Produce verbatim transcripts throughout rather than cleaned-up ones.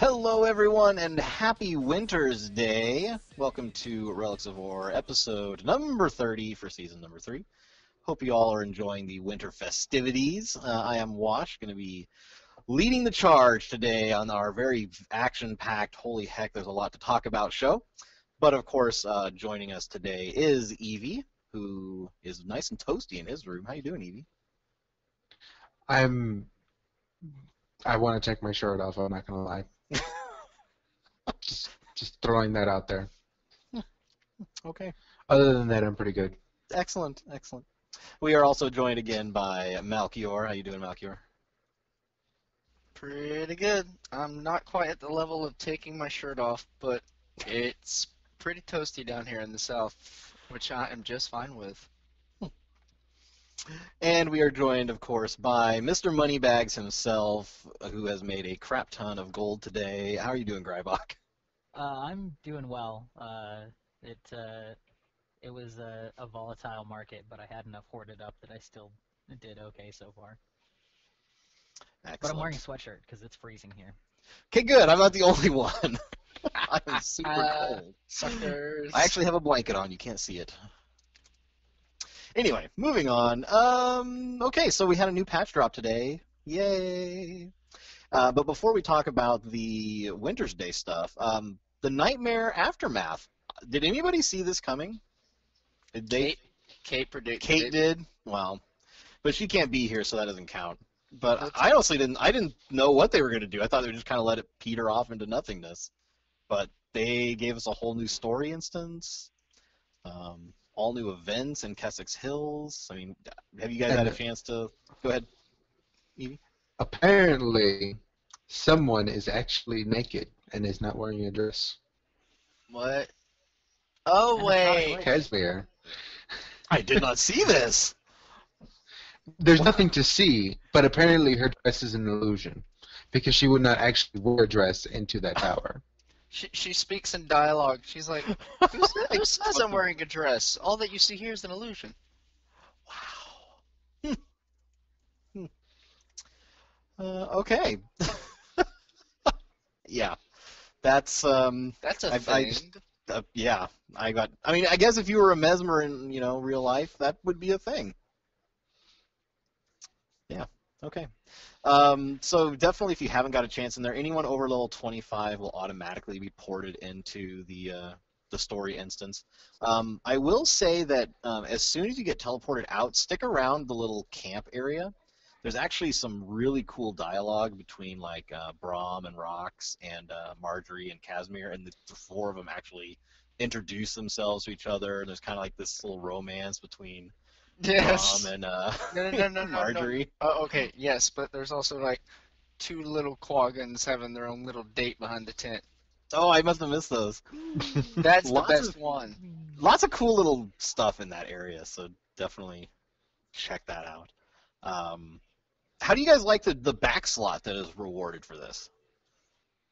Hello, everyone, and happy Winter's Day. Welcome to Relics of War, episode number thirty for season number three. Hope you all are enjoying the winter festivities. Uh, I am Wash, going to be leading the charge today on our very action-packed, holy heck, there's a lot to talk about show. But, of course, uh, joining us today is Evie, who is nice and toasty in his room. How you doing, Evie? I'm... I want to take my shirt off, I'm not going to lie. just, just throwing that out there. Okay. Other than that, I'm pretty good. Excellent, excellent. We are also joined again by Malchior. How you doing, Malchior? Pretty good. I'm not quite at the level of taking my shirt off, but it's pretty toasty down here in the south, which I am just fine with. And we are joined, of course, by Mister Moneybags himself, who has made a crap ton of gold today. How are you doing, Greibach? Uh, I'm doing well. Uh, it uh, it was a, a volatile market, but I had enough hoarded up that I still did okay so far. Excellent. But I'm wearing a sweatshirt because it's freezing here. Okay, good. I'm not the only one. I'm super uh, cold. Suckers. I actually have a blanket on. You can't see it. Anyway, moving on. Um, okay, so we had a new patch drop today. Yay! Uh, but before we talk about the Winter's Day stuff, um, the Nightmare Aftermath. Did anybody see this coming? Did they? Kate, Kate predicted. Kate did? Well, but she can't be here, so that doesn't count. But That's I honestly didn't. I didn't know what they were going to do. I thought they would just kind of let it peter off into nothingness. But they gave us a whole new story instance. Um... All new events in Kessex Hills. I mean, have you guys had a chance to go ahead, Evie? Apparently, someone is actually naked and is not wearing a dress. What? Oh wait, Casimir. I did not see this. There's nothing to see, but apparently her dress is an illusion because she would not actually wear a dress into that tower. She, she speaks in dialogue. She's like, who says I'm wearing a dress? All that you see here is an illusion. Wow. Hmm. Hmm. Uh, okay. Yeah. That's, um... That's a I, thing. I, uh, yeah. I got... I mean, I guess if you were a mesmer in, you know, real life, that would be a thing. Yeah. Okay. Um, so definitely, if you haven't got a chance in there, anyone over level twenty-five will automatically be ported into the uh, the story instance. Um, I will say that um, as soon as you get teleported out, stick around the little camp area. There's actually some really cool dialogue between like uh, Brahm and Rox and uh, Marjorie and Casimir, and the, the four of them actually introduce themselves to each other. And there's kind of like this little romance between. Yes. Um, and, uh, no, no, no, no, no, Marjorie. No. Oh, okay, yes, but there's also like two little quaggins having their own little date behind the tent. Oh, I must have missed those. That's the best of, one. Lots of cool little stuff in that area, so definitely check that out. Um, how do you guys like the, the back slot that is rewarded for this?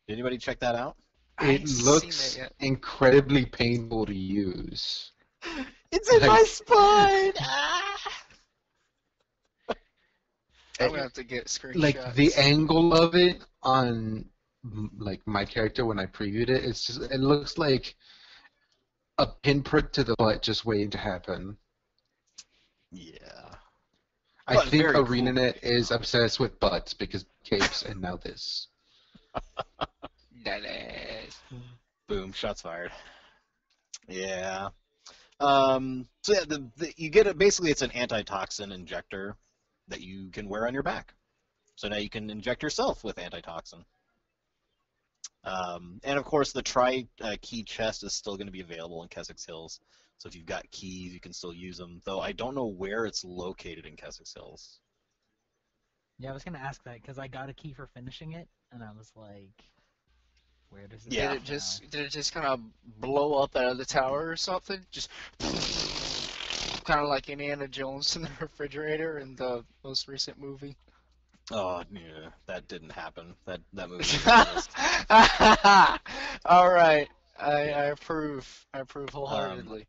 Did anybody check that out? It looks incredibly painful to use. It's in like, my spine! Ah! I'm gonna have to get screenshots. Like, the angle of it on, like, my character when I previewed it, it's just, it looks like a pinprick to the butt just waiting to happen. Yeah. I but think ArenaNet cool. is obsessed with butts because capes and now this. That is. Boom, shots fired. Yeah. Um, so yeah, the, the, you get a, basically it's an antitoxin injector that you can wear on your back. So now you can inject yourself with antitoxin. Um, and of course the tri-key uh, chest is still going to be available in Kessex Hills. So if you've got keys, you can still use them. Though I don't know where it's located in Kessex Hills. Yeah, I was going to ask that because I got a key for finishing it, and I was like... Where does it yeah. Did it just now? did it just kind of blow up out of the tower or something? Just kind of like Indiana Jones in the refrigerator in the most recent movie. Oh yeah, that didn't happen. That that movie. All right, I, I approve. I approve wholeheartedly.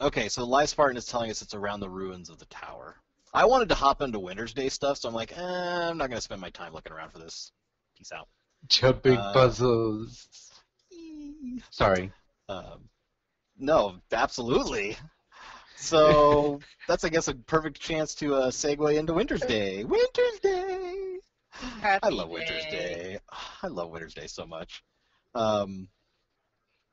Um, okay, so Live Spartan is telling us it's around the ruins of the tower. I wanted to hop into Winter's Day stuff, so I'm like, eh, I'm not gonna spend my time looking around for this. Peace out. Jumping uh, puzzles. Sorry. Um, no, absolutely. So that's, I guess, a perfect chance to uh, segue into Winter's Day. Winter's Day! Happy I love day. Winter's Day. I love Winter's Day so much. Um,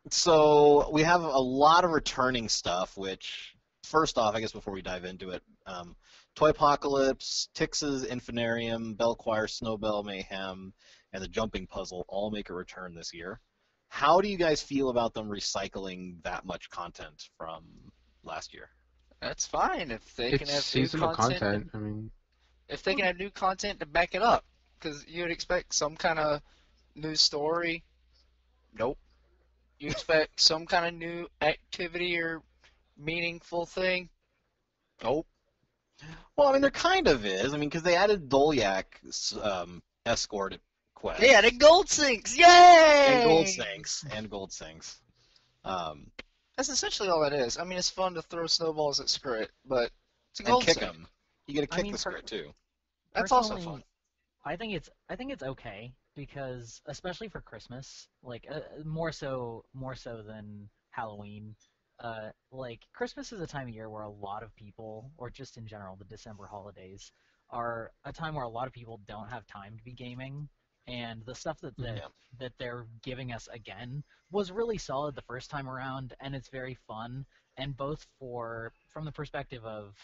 so we have a lot of returning stuff, which, first off, I guess before we dive into it, um, Toypocalypse, Tix's Infinarium, Bell Choir, Snowbell, Mayhem, and the Jumping Puzzle all make a return this year. How do you guys feel about them recycling that much content from last year? That's fine if they it's can have seasonal new content. content to, I mean, if they can have new content to back it up, because you'd expect some kind of new story. Nope. You expect some kind of new activity or meaningful thing. Nope. Well, I mean, there kind of is. I mean, because they added Dolyak's um, escort. Quest. Yeah, the gold sinks, yay! And gold sinks, and gold sinks. Um, That's essentially all it is. I mean, it's fun to throw snowballs at Skrit, but it's a gold sink. And kick them. You get to kick I mean, the Skrit too. That's also fun. I think it's I think it's okay because, especially for Christmas, like uh, more so more so than Halloween. Uh, like Christmas is a time of year where a lot of people, or just in general, the December holidays, are a time where a lot of people don't have time to be gaming. And the stuff that the, yeah. that they're giving us again was really solid the first time around, and it's very fun. And both for from the perspective of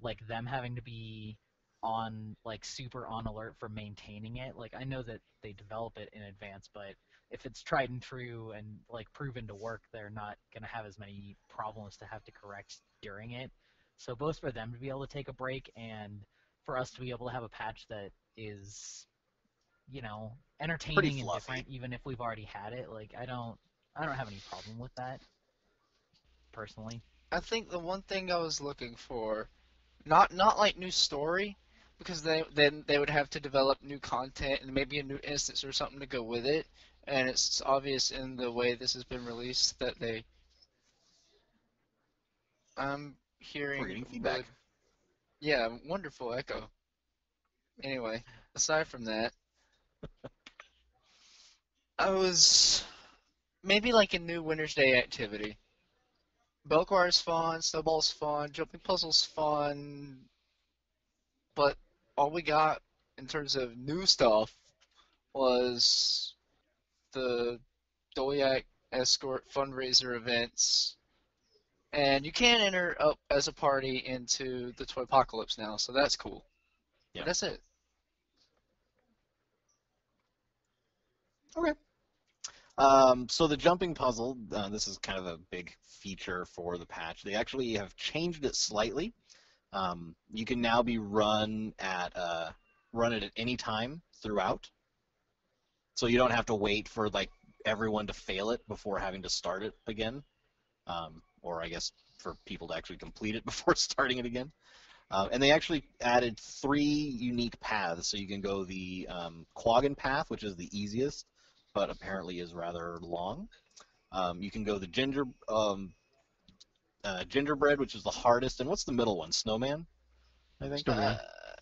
like them having to be on like super on alert for maintaining it. Like I know that they develop it in advance, but if it's tried and true and like proven to work, they're not gonna have as many problems to have to correct during it. So both for them to be able to take a break and for us to be able to have a patch that is, you know, entertaining and different, even if we've already had it. Like, I don't, I don't have any problem with that, personally. I think the one thing I was looking for, not not like new story, because they then they would have to develop new content and maybe a new instance or something to go with it. And it's obvious in the way this has been released that they. I'm hearing. We're getting feedback. Really, yeah, wonderful echo. Anyway, aside from that. I was maybe like a new Winter's Day activity. Belcar is fun, Snowball's fun, Jumping Puzzle's fun, but all we got in terms of new stuff was the Dolyak Escort fundraiser events, and you can enter up as a party into the Toypocalypse now, so that's cool. Yeah, that's it. Okay. Um, so the jumping puzzle, uh, this is kind of a big feature for the patch. They actually have changed it slightly. Um, you can now be run at uh, run it at any time throughout. So you don't have to wait for like everyone to fail it before having to start it again, um, or I guess for people to actually complete it before starting it again. Uh, and they actually added three unique paths, so you can go the um, Quaggan path, which is the easiest, but apparently is rather long. Um, you can go the ginger um, uh, gingerbread, which is the hardest, and what's the middle one? Snowman, I think. Snowman. Uh,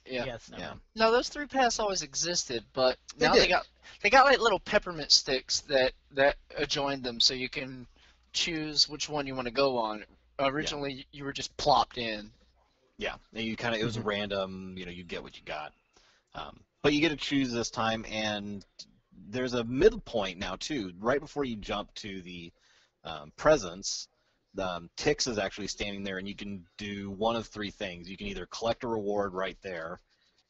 yeah. Yeah, snowman. Yeah. No, those three paths always existed, but now they, they got they got like little peppermint sticks that that adjoined them, so you can choose which one you want to go on. Originally, yeah. you were just plopped in. Yeah, you kind of it was mm-hmm. random. You know, you get what you got, um, but you get to choose this time. And there's a middle point now too. Right before you jump to the um, presence, um, Tix is actually standing there, and you can do one of three things. You can either collect a reward right there,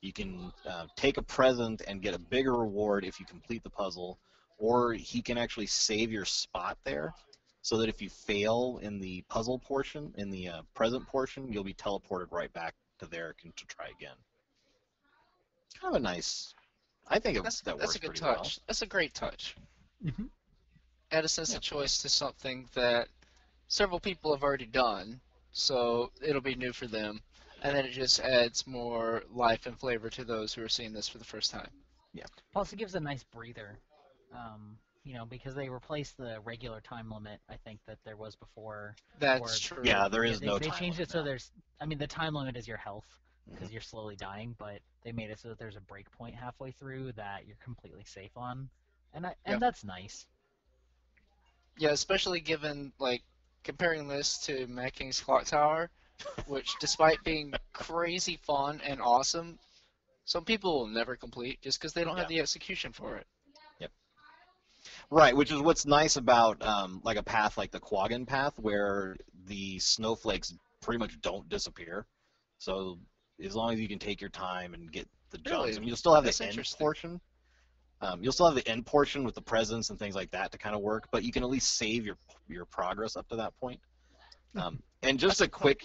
you can uh, take a present and get a bigger reward if you complete the puzzle, or he can actually save your spot there, so that if you fail in the puzzle portion, in the uh, present portion, you'll be teleported right back to there to try again. Kind of a nice, I think it, that's, that that's works pretty touch. well. That's a good touch. That's a great touch. Mm-hmm. Add a sense yeah. of choice to something that several people have already done, so it'll be new for them, and then it just adds more life and flavor to those who are seeing this for the first time. Yeah. Plus, it gives a nice breather. Um, You know, because they replaced the regular time limit, I think, that there was before. That's true. Yeah, there is they, no they time limit. They changed it so now. there's... I mean, the time limit is your health, because mm-hmm. you're slowly dying, but they made it so that there's a break point halfway through that you're completely safe on. and I and yeah. that's nice. Yeah, especially given like comparing this to Mad King's Clock Tower, which, despite being crazy fun and awesome, some people will never complete just because they don't yeah. have the execution for it. Yep. Right, which is what's nice about um, like a path like the Quaggan path, where the snowflakes pretty much don't disappear. So as long as you can take your time and get the jumps, really? I mean, you'll still have the end portion. Um, you'll still have the end portion with the presence and things like that to kind of work, but you can at least save your your progress up to that point. Um, and just a quick,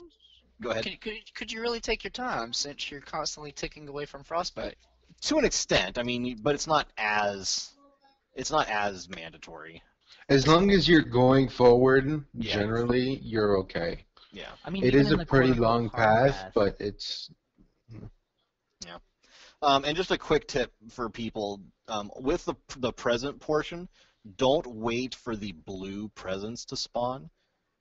go ahead. Could, could, could you really take your time since you're constantly ticking away from frostbite? To an extent, I mean, but it's not as it's not as mandatory. As long as you're going forward, yeah. generally you're okay. Yeah, I mean, it is a pretty long path, path, but it's yeah. Um, and just a quick tip for people, um, with the, the present portion, don't wait for the blue presence to spawn.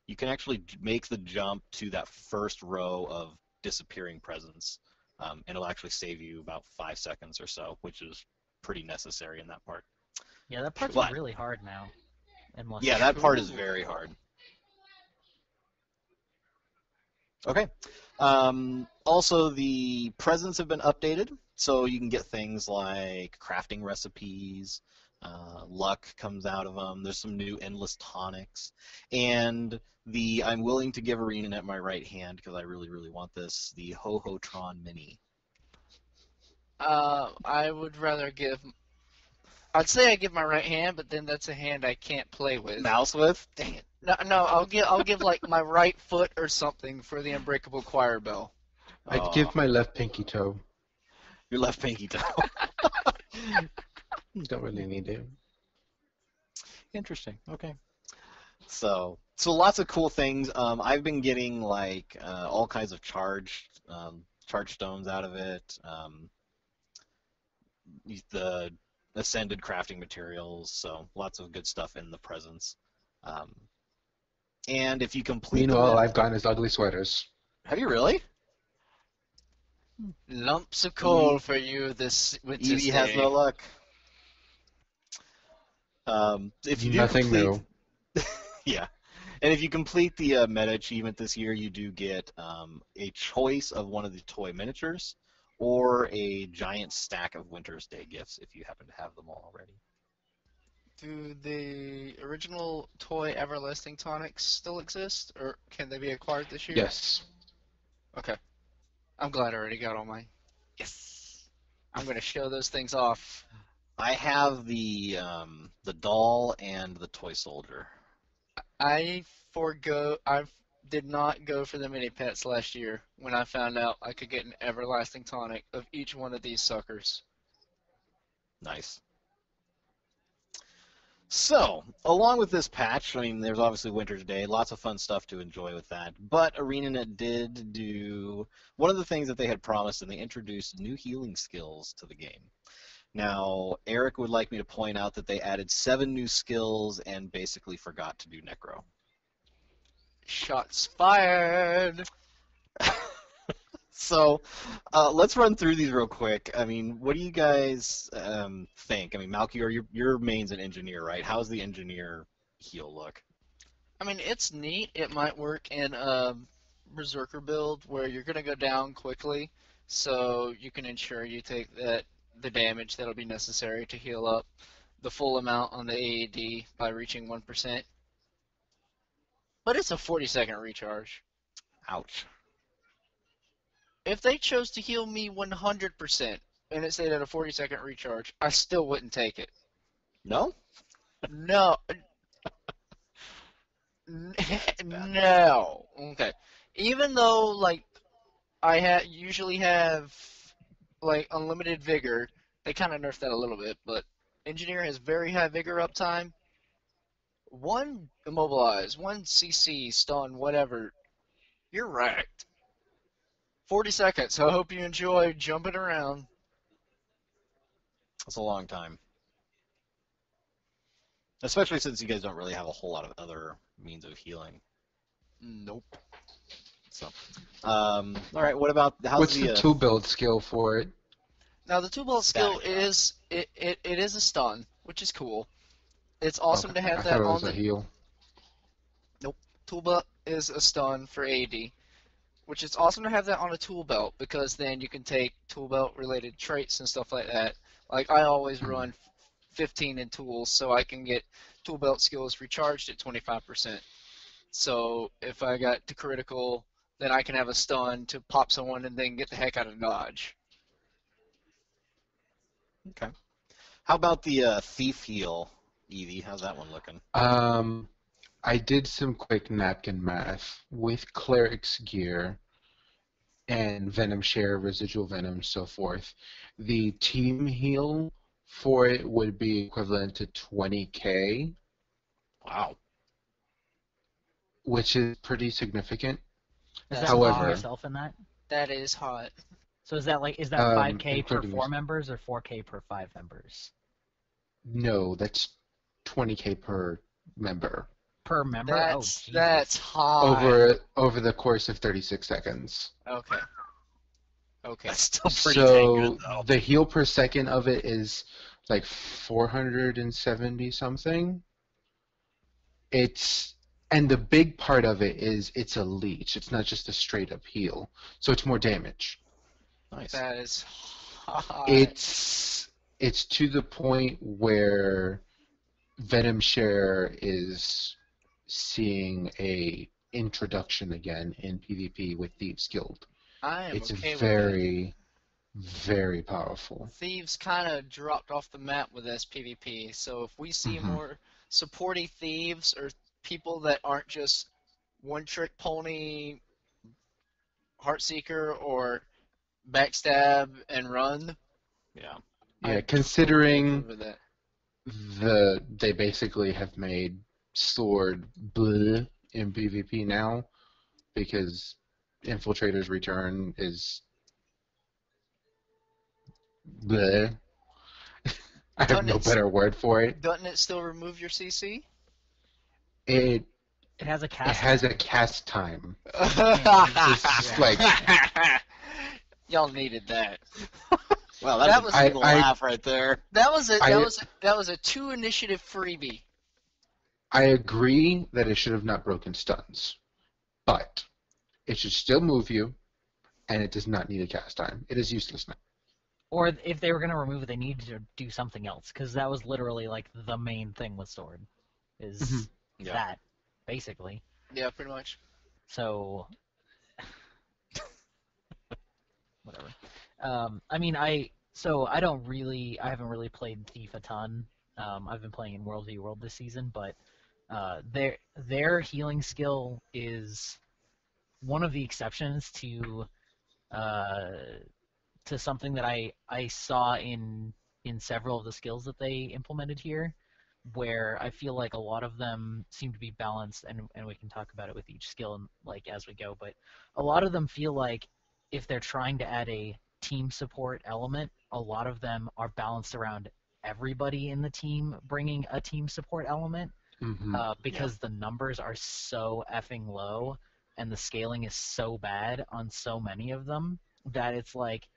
You can actually make the jump to that first row of disappearing presence, um, and it'll actually save you about five seconds or so, which is pretty necessary in that part. Yeah, that part's but, really hard now. Yeah, that part is very hard. Okay. Um, also, the presents have been updated, so you can get things like crafting recipes, uh, luck comes out of them, there's some new endless tonics, and the I'm willing to give ArenaNet my right hand because I really, really want this, the Ho-Ho-Tron Mini. Uh, I would rather give... I'd say I give my right hand, but then that's a hand I can't play with. Mouse with? Dang it. No, no, I'll give I'll give like my right foot or something for the Unbreakable Choir Bell. I'd Aww. give my left pinky toe. Your left pinky toe. Don't really need it. Interesting. Okay. So, so lots of cool things. Um, I've been getting like uh, all kinds of charged um, charged stones out of it. Um, the ascended crafting materials, so lots of good stuff in the presents. Um, and if you complete, you know, all I've gotten is ugly sweaters. Have you really? Lumps of coal mm. for you this winter. Evie has no luck. Um, if you do nothing complete, new. yeah, and if you complete the uh, meta achievement this year, you do get um, a choice of one of the toy miniatures, or a giant stack of Winter's Day gifts if you happen to have them all already. Do the original toy Everlasting Tonics still exist, or can they be acquired this year? Yes. Okay. I'm glad I already got all mine. Yes! I'm going to show those things off. I have the um, the doll and the toy soldier. I forgo... I did not go for the mini pets last year when I found out I could get an Everlasting Tonic of each one of these suckers. Nice. So, along with this patch, I mean, there's obviously Winter's Day, lots of fun stuff to enjoy with that, but ArenaNet did do one of the things that they had promised, and they introduced new healing skills to the game. Now, Eric would like me to point out that they added seven new skills and basically forgot to do Necro. Shots fired! So, uh, let's run through these real quick. I mean, what do you guys um, think? I mean, Malchior, your, your main's an engineer, right? How's the engineer heal look? I mean, it's neat. It might work in a berserker build where you're going to go down quickly, so you can ensure you take that the damage that'll be necessary to heal up the full amount on the A A D by reaching one percent. But it's a forty second recharge. Ouch. If they chose to heal me one hundred percent and it stayed at a forty second recharge, I still wouldn't take it. No? No. No. Okay. Even though, like, I ha usually have, like, unlimited vigor, they kind of nerfed that a little bit, but Engineer has very high vigor uptime. One immobilize, one C C, stun, whatever. You're wrecked. forty seconds, so I hope you enjoy jumping around. That's a long time. Especially since you guys don't really have a whole lot of other means of healing. Nope. So, um, alright, what about... How's What's the, the uh, two-build skill for it? Now, the two-build skill is... It, it, it is a stun, which is cool. It's awesome oh, to have I that on the heal. Nope. Toolbelt is a stun for A D, which is awesome to have that on a tool belt, because then you can take tool belt related traits and stuff like that. Like I always run fifteen in tools, so I can get tool belt skills recharged at twenty-five percent. So if I got to critical, then I can have a stun to pop someone and then get the heck out of dodge. Okay. How about the uh, thief heal, Evie? How's that one looking? Um, I did some quick napkin math with Cleric's gear and Venom Share, Residual Venom, so forth. The team heal for it would be equivalent to twenty K. Wow. Which is pretty significant. Is that However, yourself in that? That is hot. So is that like is that um, five K per four members or four K per five members? No, that's twenty K per member. Per member? That's, oh, that's hot. Over over the course of thirty-six seconds. Okay. Okay. That's still pretty so dang good, though. The heal per second of it is like four hundred seventy something. It's and the big part of it is it's a leech. It's not just a straight up heal, so it's more damage. Nice. That is hot. It's it's to the point where Venom Share is seeing a introduction again in PvP with Thieves Guild. I am it's okay very, with it. very powerful. Thieves kind of dropped off the map with this PvP, so if we see mm-hmm. more supporty thieves or people that aren't just one-trick pony, Heartseeker, or backstab and run. Yeah. Yeah. I'm considering totally the they basically have made sword bleh in PvP now because Infiltrator's Return is bleh. I have no better word for it. Doesn't it still remove your C C? It, it has a cast. It has a cast time. It's just like y'all needed that. Well, that, that was a little laugh right there. That was a that I, was a, that was a two initiative freebie. I agree that it should have not broken stuns, but it should still move you, and it does not need a cast time. It is useless now. Or if they were going to remove it, they needed to do something else, because that was literally like the main thing with sword, is mm-hmm. yeah. that basically. Yeah, pretty much. So. Whatever. Um, I mean, I so I don't really, I haven't really played Thief a ton. Um, I've been playing in World v. World this season, but uh, their their healing skill is one of the exceptions to uh, to something that I I saw in in several of the skills that they implemented here, where I feel like a lot of them seem to be balanced, and and we can talk about it with each skill and like as we go. But a lot of them feel like if they're trying to add a team support element, a lot of them are balanced around everybody in the team bringing a team support element mm-hmm. uh, because yeah. the numbers are so effing low and the scaling is so bad on so many of them that it's like,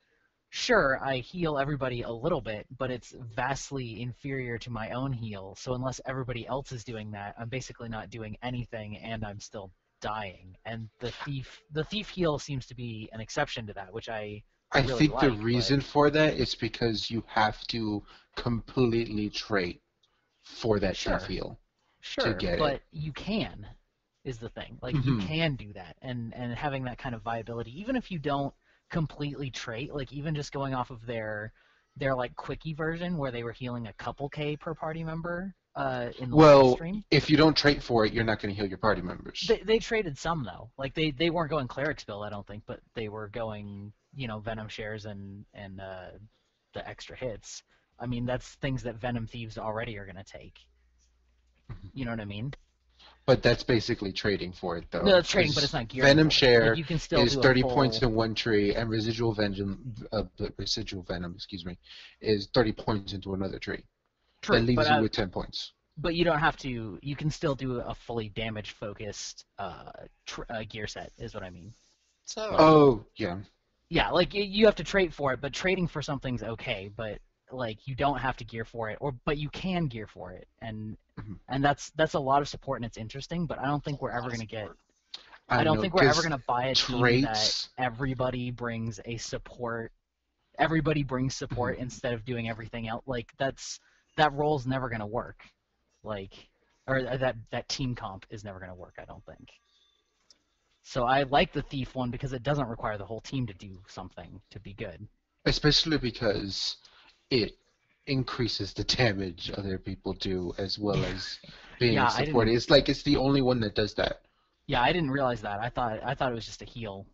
sure, I heal everybody a little bit, but it's vastly inferior to my own heal, so unless everybody else is doing that, I'm basically not doing anything and I'm still dying, and the thief the thief heal seems to be an exception to that, which I I really think like, the reason but... for that is because you have to completely trait for that sure. thief heal sure, to get but it. You can is the thing. Like mm-hmm. you can do that, and and having that kind of viability, even if you don't completely trait, like even just going off of their their like quickie version where they were healing a couple K per party member. Uh, in the well, stream. If you don't trade for it, you're not going to heal your party members. They, they traded some though. Like they, they weren't going Cleric's build, I don't think, but they were going, you know, Venom Shares and and uh, the extra hits. I mean, that's things that Venom Thieves already are going to take. You know what I mean? But that's basically trading for it, though. No, it's trading, but it's not geared. Venom Share like, you can still is do thirty full... points in one tree, and residual venom, uh, residual venom, excuse me, is thirty points into another tree. True, that leaves but, uh, you with ten points. But you don't have to. You can still do a fully damage-focused uh, tr- uh, gear set, is what I mean. So. Oh yeah. Yeah, like you have to trade for it, but trading for something's okay. But like you don't have to gear for it, or but you can gear for it, and mm-hmm. and that's that's a lot of support, and it's interesting, but I don't think we're ever going to get. I, I don't know, think we're ever going to buy a traits... team that everybody brings a support. Everybody brings support mm-hmm. instead of doing everything else. Like that's that role's never going to work. Like or that that team comp is never going to work. I don't think. So I like the thief one because it doesn't require the whole team to do something to be good. Especially because it increases the damage other people do as well as being yeah, supported. It's like it's the only one that does that. Yeah, I didn't realize that. I thought I thought it was just a heal.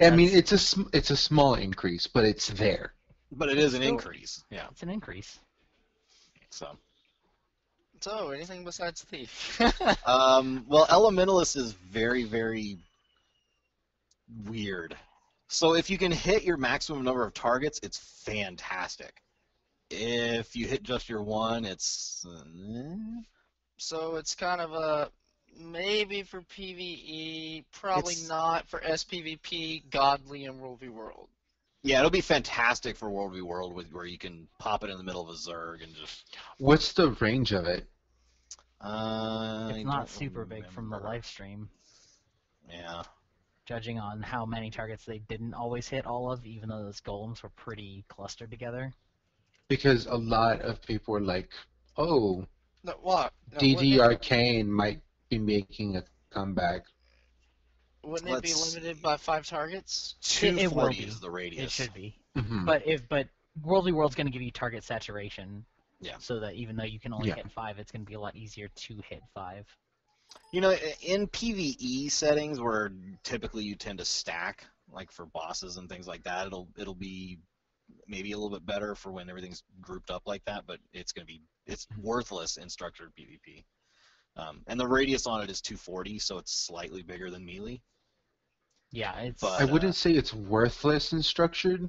That's... I mean, it's a sm it's a small increase, but it's there. But it is an so, increase. Yeah, it's an increase. So. So anything besides thief? um, well, Elementalist is very very. Weird. So if you can hit your maximum number of targets, it's fantastic. If you hit just your one, it's... Uh, so it's kind of a... Maybe for PvE, probably not for S P V P, Godly, and World v. World. Yeah, it'll be fantastic for World v. World, with, where you can pop it in the middle of a Zerg and just... What's the range of it? Uh, it's not super remember. big from the live stream. Yeah. Judging on how many targets they didn't always hit all of, even though those golems were pretty clustered together. Because a lot of people were like, oh, no, what? No, D D Arcane might be making a comeback. Wouldn't Let's... it be limited by five targets? two forty is the radius. It should be. Mm-hmm. But if but Worldly World's going to give you target saturation, yeah. so that even though you can only yeah. hit five, it's going to be a lot easier to hit five. You know, in PvE settings where typically you tend to stack, like for bosses and things like that, it'll it'll be maybe a little bit better for when everything's grouped up like that, but it's going to be it's worthless in structured PvP. Um, and the radius on it is two forty, so it's slightly bigger than melee. Yeah, it's but, I wouldn't uh, say it's worthless in structured,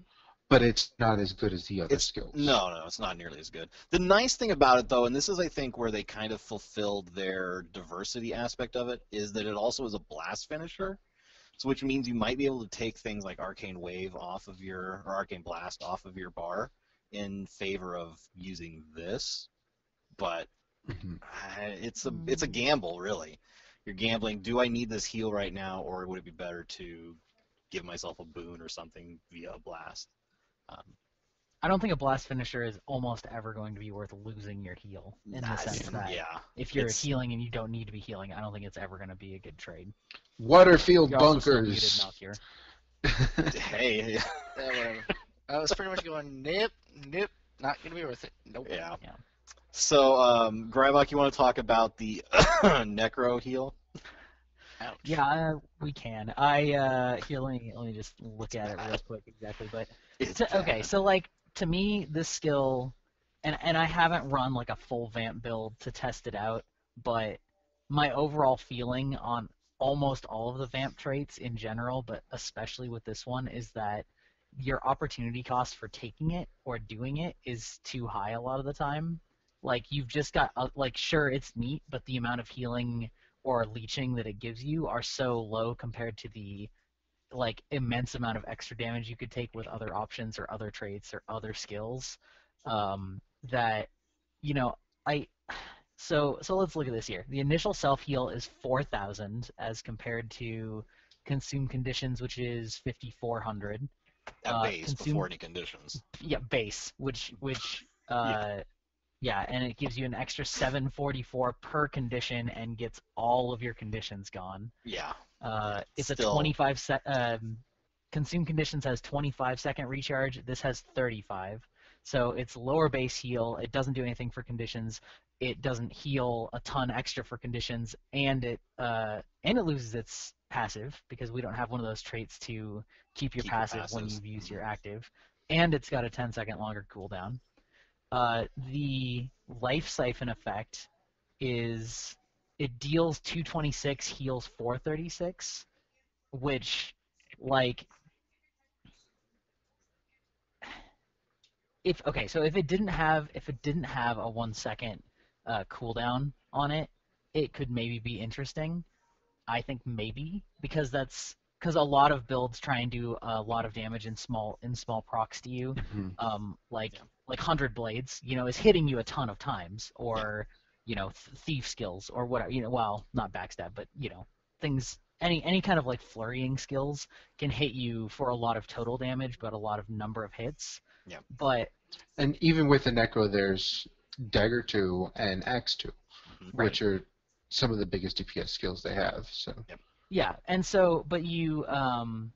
but it's not as good as the other skills. No, no, it's not nearly as good. The nice thing about it, though, and this is, I think, where they kind of fulfilled their diversity aspect of it, is that it also is a blast finisher, so which means you might be able to take things like Arcane Wave off of your, or Arcane Blast off of your bar in favor of using this, but mm-hmm. it's a it's a gamble, really. You're gambling, do I need this heal right now, or would it be better to give myself a boon or something via a blast? Um, I don't think a blast finisher is almost ever going to be worth losing your heal in the sense that yeah, if you're healing and you don't need to be healing, I don't think it's ever going to be a good trade. Waterfield you're bunkers. Muted, hey, yeah, whatever. I was pretty much going nip, nip, not going to be worth it. Nope. Yeah. yeah. So, um, Greibach, you want to talk about the Necro heal? Ouch. Yeah, uh, we can. I uh, here, let me let me just look at it real quick exactly, but. To, okay, so like to me, this skill, and and I haven't run like a full vamp build to test it out, but my overall feeling on almost all of the vamp traits in general, but especially with this one, is that your opportunity cost for taking it or doing it is too high a lot of the time. Like you've just got uh, like sure it's neat, but the amount of healing or leeching that it gives you are so low compared to the like immense amount of extra damage you could take with other options or other traits or other skills um, that you know I so so let's look at this here. The initial self heal is four thousand as compared to Consume Conditions, which is fifty-four hundred at uh, base consume, before any conditions yeah base which which uh, yeah. yeah and it gives you an extra seven forty-four per condition and gets all of your conditions gone. Yeah. Uh, it's Still. a twenty-five sec. Um, Consume Conditions has twenty-five second recharge. This has thirty-five. So it's lower base heal. It doesn't do anything for conditions. It doesn't heal a ton extra for conditions, and it uh, and it loses its passive because we don't have one of those traits to keep your keep passive your when you've used your active. And it's got a ten second longer cooldown. Uh, the Life Siphon effect is. It deals two twenty-six, heals four thirty-six, which, like, if okay, so if it didn't have if it didn't have a one second uh, cooldown on it, it could maybe be interesting. I think maybe because that's because a lot of builds try and do a lot of damage in small in small procs to you, mm-hmm. um, like. Yeah. like one hundred blades, you know, is hitting you a ton of times, or, you know, th thief skills, or whatever, you know, well, not backstab, but, you know, things, any any kind of, like, flurrying skills can hit you for a lot of total damage, but a lot of number of hits. Yeah. But... And even with the Necro, there's Dagger two and Axe two, right, which are some of the biggest D P S skills they have, so... Yep. Yeah, and so, but you, um...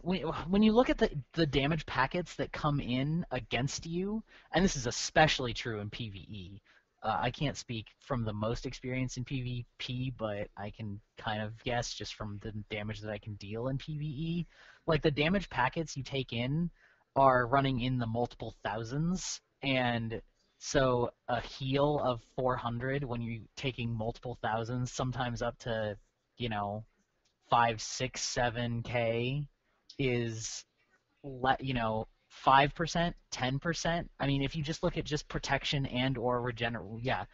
When, when you look at the, the damage packets that come in against you, and this is especially true in PvE, uh, I can't speak from the most experience in PvP, but I can kind of guess just from the damage that I can deal in PvE. Like, the damage packets you take in are running in the multiple thousands, and so a heal of four hundred when you're taking multiple thousands, sometimes up to, you know, five, six, seven K... is, you know, five percent, ten percent. I mean, if you just look at just protection and or regeneration, yeah.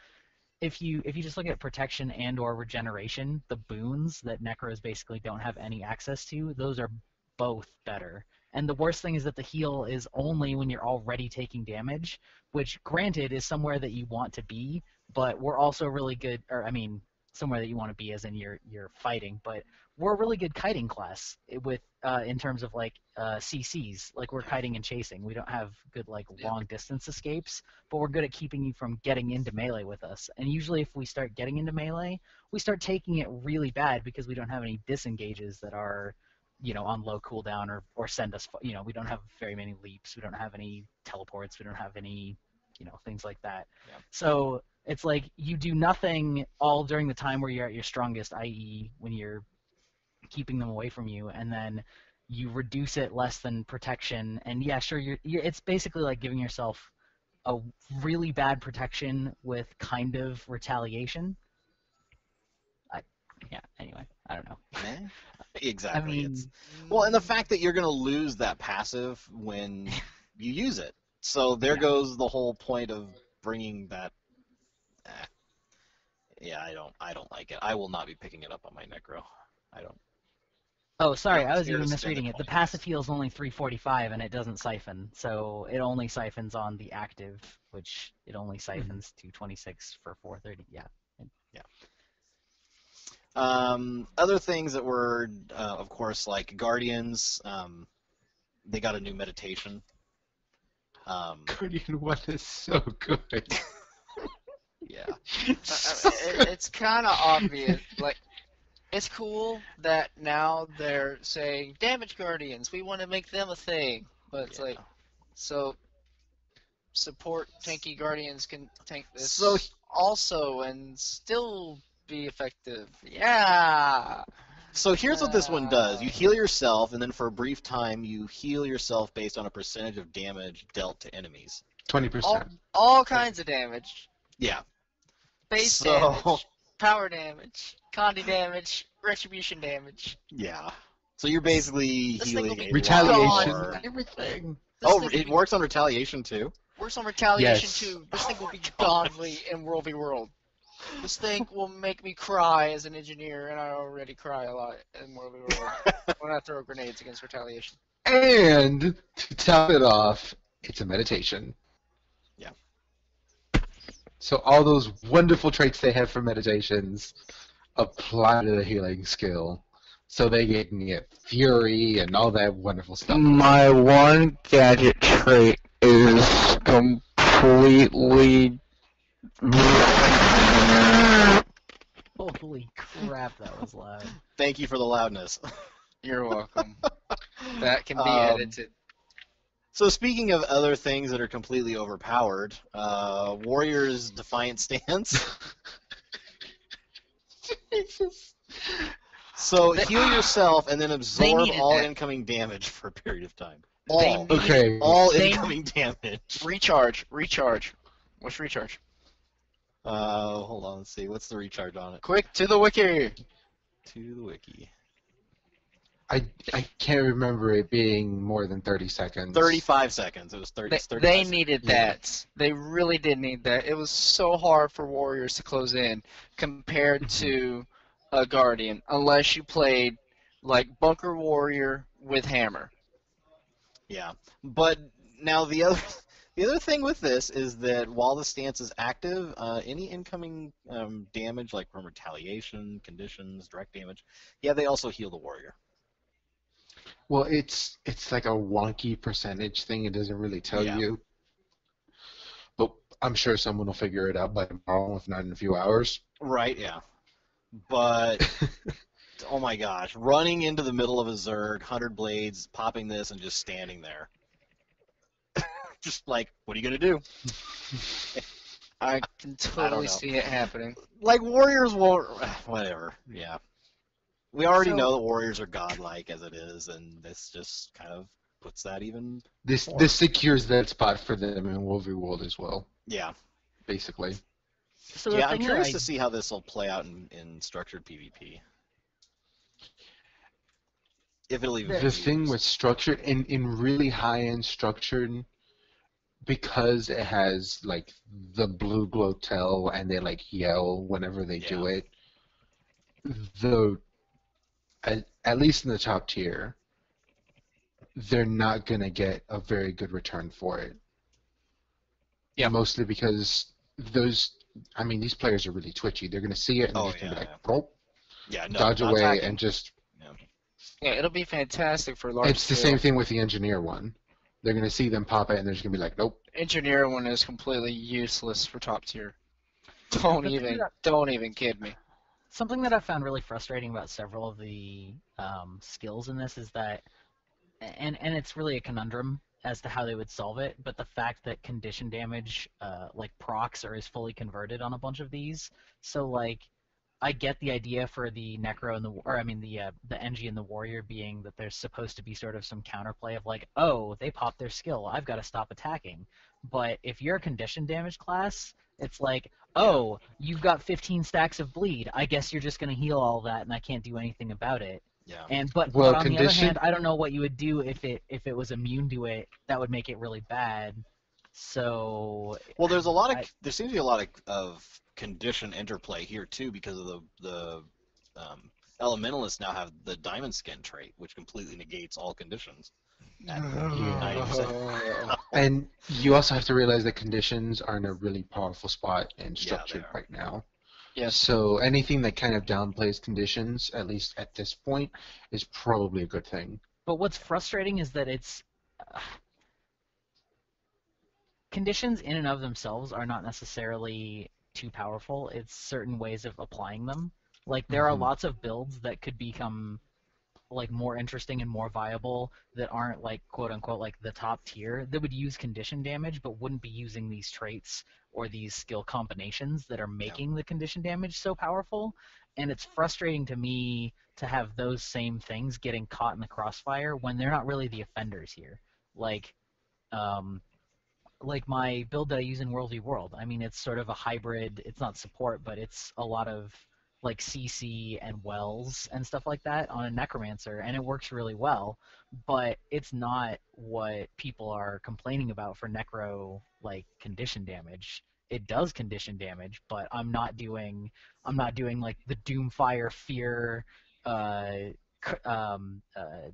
If you if you just look at protection and or regeneration, the boons that Necros basically don't have any access to, those are both better. And the worst thing is that the heal is only when you're already taking damage, which, granted, is somewhere that you want to be, but we're also really good, or, I mean, somewhere that you want to be as in you're, you're fighting, but we're a really good kiting class with uh, in terms of like uh, C Cs. Like, we're kiting and chasing. We don't have good like long distance escapes, but we're good at keeping you from getting into melee with us. And usually if we start getting into melee, we start taking it really bad because we don't have any disengages that are, you know, on low cooldown or, or send us, you know, we don't have very many leaps. We don't have any teleports. We don't have any, you know, things like that. Yeah. So it's like you do nothing all during the time where you're at your strongest, that is when you're keeping them away from you, and then you reduce it less than protection. And yeah, sure, you're, you're, it's basically like giving yourself a really bad protection with kind of retaliation. I, yeah, anyway, I don't know. Exactly. I mean, it's, well, and the fact that you're going to lose that passive when you use it. So there yeah. goes the whole point of bringing that... Eh. Yeah, I don't, I don't like it. I will not be picking it up on my Necro. I don't... Oh, sorry, I was even misreading it. The passive heal is only three forty-five, and it doesn't siphon, so it only siphons on the active, which it only siphons to twenty-six for four thirty. Yeah. Yeah. Um, other things that were, uh, of course, like Guardians. Um, they got a new meditation. Um, Guardian one is so good. Yeah. So I mean, it, it's kind of obvious, like. It's cool that now they're saying, damage Guardians, we want to make them a thing. But it's yeah. like, so support tanky Guardians can tank this so, also and still be effective. Yeah! So here's uh, what this one does. You heal yourself, and then for a brief time, you heal yourself based on a percentage of damage dealt to enemies. twenty percent. All, all kinds of damage. Yeah. Base so... damage. Power damage, Condi damage, retribution damage. Yeah. So you're basically this healing a retaliation. Or... Everything. This oh, it be... works on retaliation too. Works on retaliation yes. too. This oh thing will be godly in World v World. This thing will make me cry as an engineer, and I already cry a lot in World v World when I throw grenades against retaliation. And to top it off, it's a meditation. Yeah. So all those wonderful traits they have for meditations apply to the healing skill. So they can get fury and all that wonderful stuff. My one gadget trait is completely... Holy crap, that was loud. Thank you for the loudness. You're welcome. That can be um, edited. So speaking of other things that are completely overpowered, uh, Warrior's Defiant Stance. So heal yourself and then absorb all that. incoming damage for a period of time. All, okay. all incoming damage. Recharge. Recharge. What's recharge? Uh, hold on. Let's see. What's the recharge on it? Quick, to the wiki. To the wiki. I, I can't remember it being more than thirty seconds. thirty-five seconds. It was thirty. They, they needed that. Yeah. They really did need that. It was so hard for Warriors to close in compared to a Guardian, unless you played like Bunker Warrior with Hammer. Yeah, but now the other The other thing with this is that while the stance is active, uh, any incoming um, damage, like from retaliation, conditions, direct damage, yeah, they also heal the warrior. Well, it's it's like a wonky percentage thing. It doesn't really tell yeah. you. But I'm sure someone will figure it out by tomorrow, if not in a few hours. Right, yeah. But, oh my gosh, running into the middle of a Zerg, one hundred blades, popping this, and just standing there. Just like, what are you going to do? I can totally I see it happening. Like, warriors won't... Whatever, yeah. We already so, know that warriors are godlike as it is, and this just kind of puts that even... This more. This secures that spot for them in Wolverine World as well. Yeah. Basically. So yeah, I'm curious I... to see how this will play out in, in structured PvP. If it'll even The thing used. With structured, in, in really high-end structured... Because it has like the blue glow tell and they like yell whenever they yeah. do it, though at, at least in the top tier, they're not gonna get a very good return for it. Yeah. Mostly because those I mean these players are really twitchy. They're gonna see it and oh, just yeah, be like, yeah. yeah no, dodge away attacking. And just yeah. yeah, it'll be fantastic for large It's scale. The same thing with the engineer one. They're going to see them pop it, and they're just going to be like, nope. Engineer one is completely useless for top tier. Don't even that, don't even kid me. Something that I found really frustrating about several of the um, skills in this is that, and, and it's really a conundrum as to how they would solve it, but the fact that condition damage, uh, like procs, are is fully converted on a bunch of these. So, like, I get the idea for the Necro and the, or I mean the uh, the Engie and the Warrior being that there's supposed to be sort of some counterplay of like, oh, they popped their skill, I've got to stop attacking. But if you're a condition damage class, it's like, oh, you've got fifteen stacks of bleed, I guess you're just going to heal all that and I can't do anything about it. Yeah. And but, well, but on condition... the other hand, I don't know what you would do if it if it was immune to it. That would make it really bad. So well, there's a lot of I, there seems to be a lot of, of condition interplay here too because of the the um, elementalists now have the diamond skin trait, which completely negates all conditions. Uh, and you also have to realize that conditions are in a really powerful spot and structured yeah, right now. Yeah. So anything that kind of downplays conditions, at least at this point, is probably a good thing. But what's frustrating is that it's. Uh, Conditions in and of themselves are not necessarily too powerful. It's certain ways of applying them. Like there mm-hmm. are lots of builds that could become like more interesting and more viable that aren't like quote unquote like the top tier that would use condition damage but wouldn't be using these traits or these skill combinations that are making yeah. the condition damage so powerful. And it's frustrating to me to have those same things getting caught in the crossfire when they're not really the offenders here. Like um Like my build that I use in World v. World, I mean, it's sort of a hybrid. It's not support, but it's a lot of like C C and wells and stuff like that on a necromancer, and it works really well. But it's not what people are complaining about for necro like condition damage. It does condition damage, but I'm not doing I'm not doing like the doomfire fear uh, um, uh,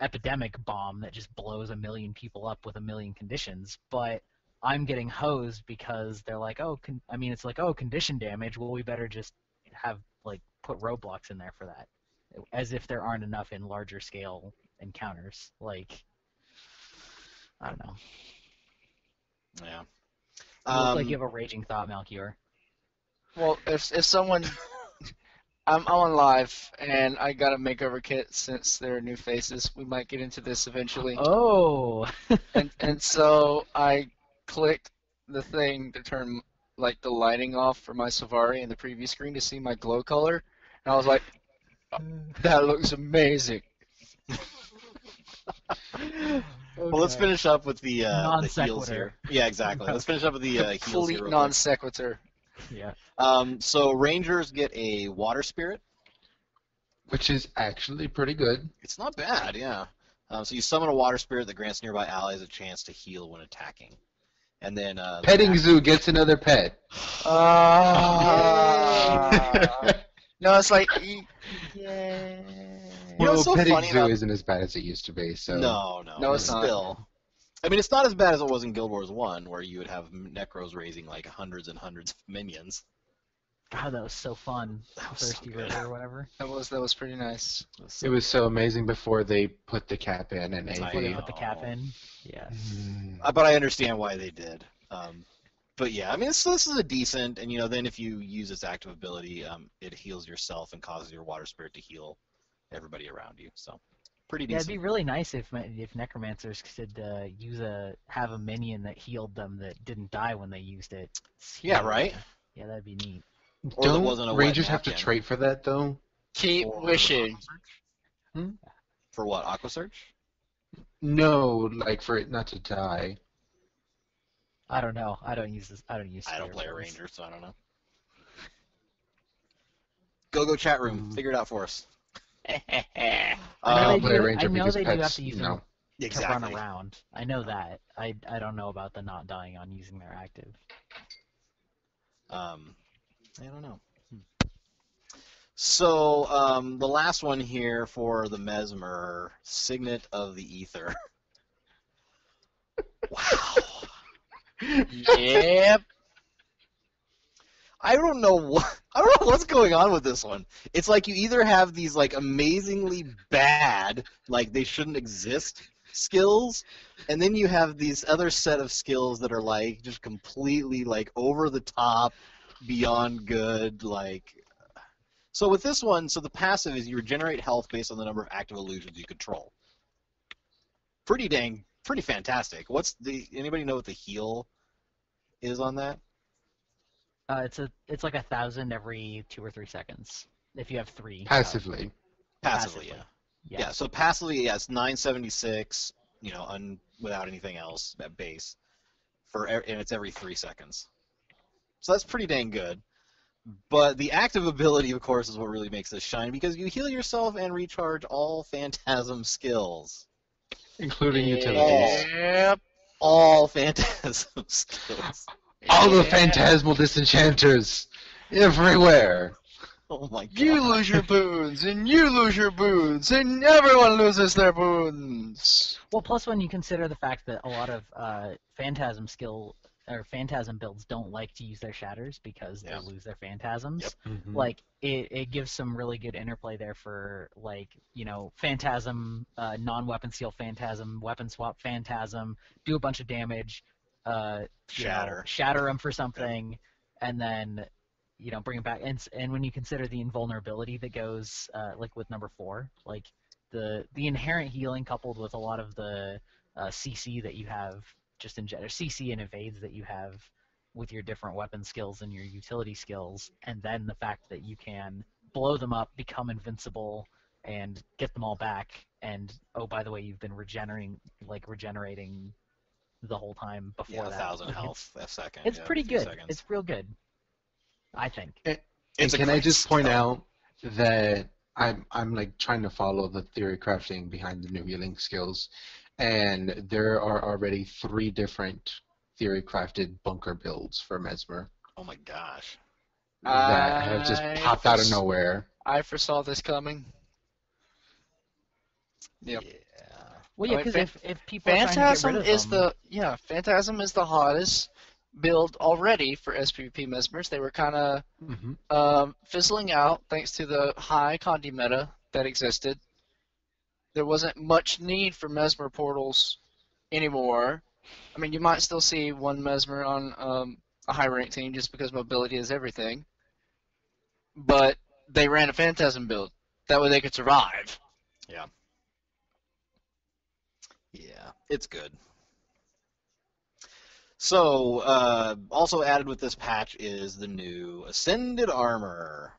epidemic bomb that just blows a million people up with a million conditions, but I'm getting hosed because they're like, oh, con I mean, it's like, oh, condition damage, well, we better just have, like, put roadblocks in there for that, as if there aren't enough in larger scale encounters. Like, I don't know. Yeah. You um, look like you have a raging thought, Malchior. Well, if, if someone... I'm on live, and I gotta makeover kit since there are new faces. We might get into this eventually. Oh! and and so I clicked the thing to turn like the lighting off for my Silvari in the preview screen to see my glow color, and I was like, oh, "That looks amazing." Okay. Well, let's finish up with the, uh, the heals here. Yeah, exactly. Let's finish up with the uh, heals here. Complete non sequitur. Yeah. Um, so Rangers get a Water Spirit, which is actually pretty good. It's not bad, yeah. Um, so you summon a Water Spirit that grants nearby allies a chance to heal when attacking, and then uh, Petting Zoo gets another pet. Uh, no, it's like, yeah. You know, well, so Petting funny Zoo about... isn't as bad as it used to be. So no, no, no, it's still. I mean, it's not as bad as it was in Guild Wars one, where you would have Necros raising like hundreds and hundreds of minions. God, that was so fun. That was Thirsty so River or whatever. That was that was pretty nice. It was so, it was so amazing before they put the cap in and A V. They put the cap in. Yes. Mm. Uh, but I understand why they did. Um, but yeah, I mean, this, this is a decent, and you know, then if you use its active ability, um, it heals yourself and causes your water spirit to heal everybody around you. So pretty decent. Yeah, it'd be really nice if if necromancers could uh, use a have a minion that healed them that didn't die when they used it. Yeah, yeah. Right. Yeah, that'd be neat. Or Don't Rangers have to trade for that, though? Keep for wishing. Hmm? For what, Aqua Surge? No, like for it not to die. I don't know. I don't use this. I don't use. I don't play a Ranger, so I don't know. Go go chat room. Mm. Figure it out for us. I don't play a Ranger because pets. I know they do have to use them to run around. I know that. I I don't know about the not dying on using their active. Um. I don't know. Hmm. So um, the last one here for the Mesmer, Signet of the Ether. Wow. Yep. I don't know what I don't know what's going on with this one. It's like you either have these like amazingly bad, like they shouldn't exist skills, and then you have these other set of skills that are like just completely like over the top. Beyond good, like so with this one. So the passive is you regenerate health based on the number of active illusions you control. Pretty dang, pretty fantastic. What's the anybody know what the heal is on that? Uh, it's a it's like a thousand every two or three seconds if you have three. Passively. Uh, passively, passively, yeah. Yeah. Yeah. So passively, yeah, it's nine seventy six. You know, un, without anything else at base, for and it's every three seconds. So that's pretty dang good. But the active ability, of course, is what really makes this shine, because you heal yourself and recharge all Phantasm skills. Including utilities. Yep. All Phantasm skills. All yeah. The Phantasmal Disenchanters. Everywhere. Oh my god. You lose your boons, and you lose your boons, and everyone loses their boons. Well, plus when you consider the fact that a lot of uh, Phantasm skill... or Phantasm builds don't like to use their shatters because yes. they lose their Phantasms. Yep. Mm-hmm. Like, it, it gives some really good interplay there for, like, you know, Phantasm, uh, non-weapon seal Phantasm, weapon swap Phantasm, do a bunch of damage, uh, shatter know, shatter them for something, yeah. and then, you know, bring it back. And, and when you consider the invulnerability that goes, uh, like, with number four, like, the, the inherent healing coupled with a lot of the uh, C C that you have just in general, C C and evades that you have with your different weapon skills and your utility skills, and then the fact that you can blow them up, become invincible, and get them all back, and, oh, by the way, you've been regenerating, like, regenerating the whole time before yeah, that. Yeah, one thousand health a second. It's yeah, pretty good. Seconds. It's real good, I think. And, and can I just point out that I'm, I'm, like, trying to follow the theory crafting behind the new healing skills, and there are already three different theory-crafted bunker builds for Mesmer. Oh my gosh. That have just popped out of nowhere. I foresaw this coming. Yep. Yeah. Well, yeah, because I mean, if, if people Phantasm are is them, the yeah, Phantasm is the hottest build already for S P V P Mesmers. They were kind of mm-hmm. um, fizzling out thanks to the high Condi meta that existed. There wasn't much need for Mesmer portals anymore. I mean, you might still see one Mesmer on um, a high-rank team just because mobility is everything. But they ran a Phantasm build. That way they could survive. Yeah. Yeah, it's good. So, uh, also added with this patch is the new Ascended Armor.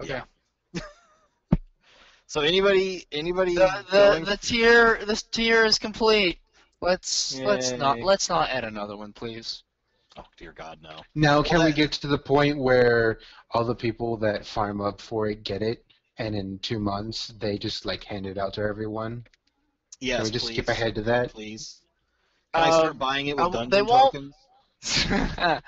Okay. Yeah. So anybody, anybody, the, the, the tier, this tier is complete. Let's Yay. let's not let's not add another one, please. Oh dear God, no. Now can well, we get to the point where all the people that farm up for it get it, and in two months they just like hand it out to everyone? Yes, can we just please. skip ahead to that, please? Can um, I start buying it with I, dungeon they tokens? Won't,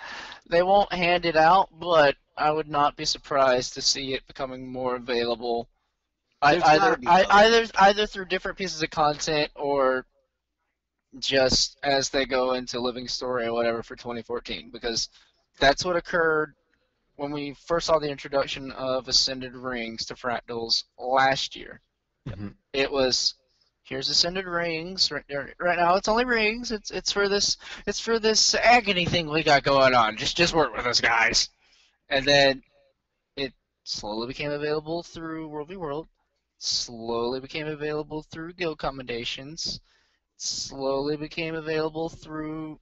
they won't hand it out, but I would not be surprised to see it becoming more available. I, either, I, either either through different pieces of content or just as they go into Living Story or whatever for twenty fourteen, because that's what occurred when we first saw the introduction of Ascended Rings to Fractals last year. Mm-hmm. It was, here's Ascended Rings. Right, right now, it's only Rings. It's it's for this it's for this agony thing we got going on. Just just work with us, guys. And then it slowly became available through World v. World. Slowly became available through guild commendations. Slowly became available through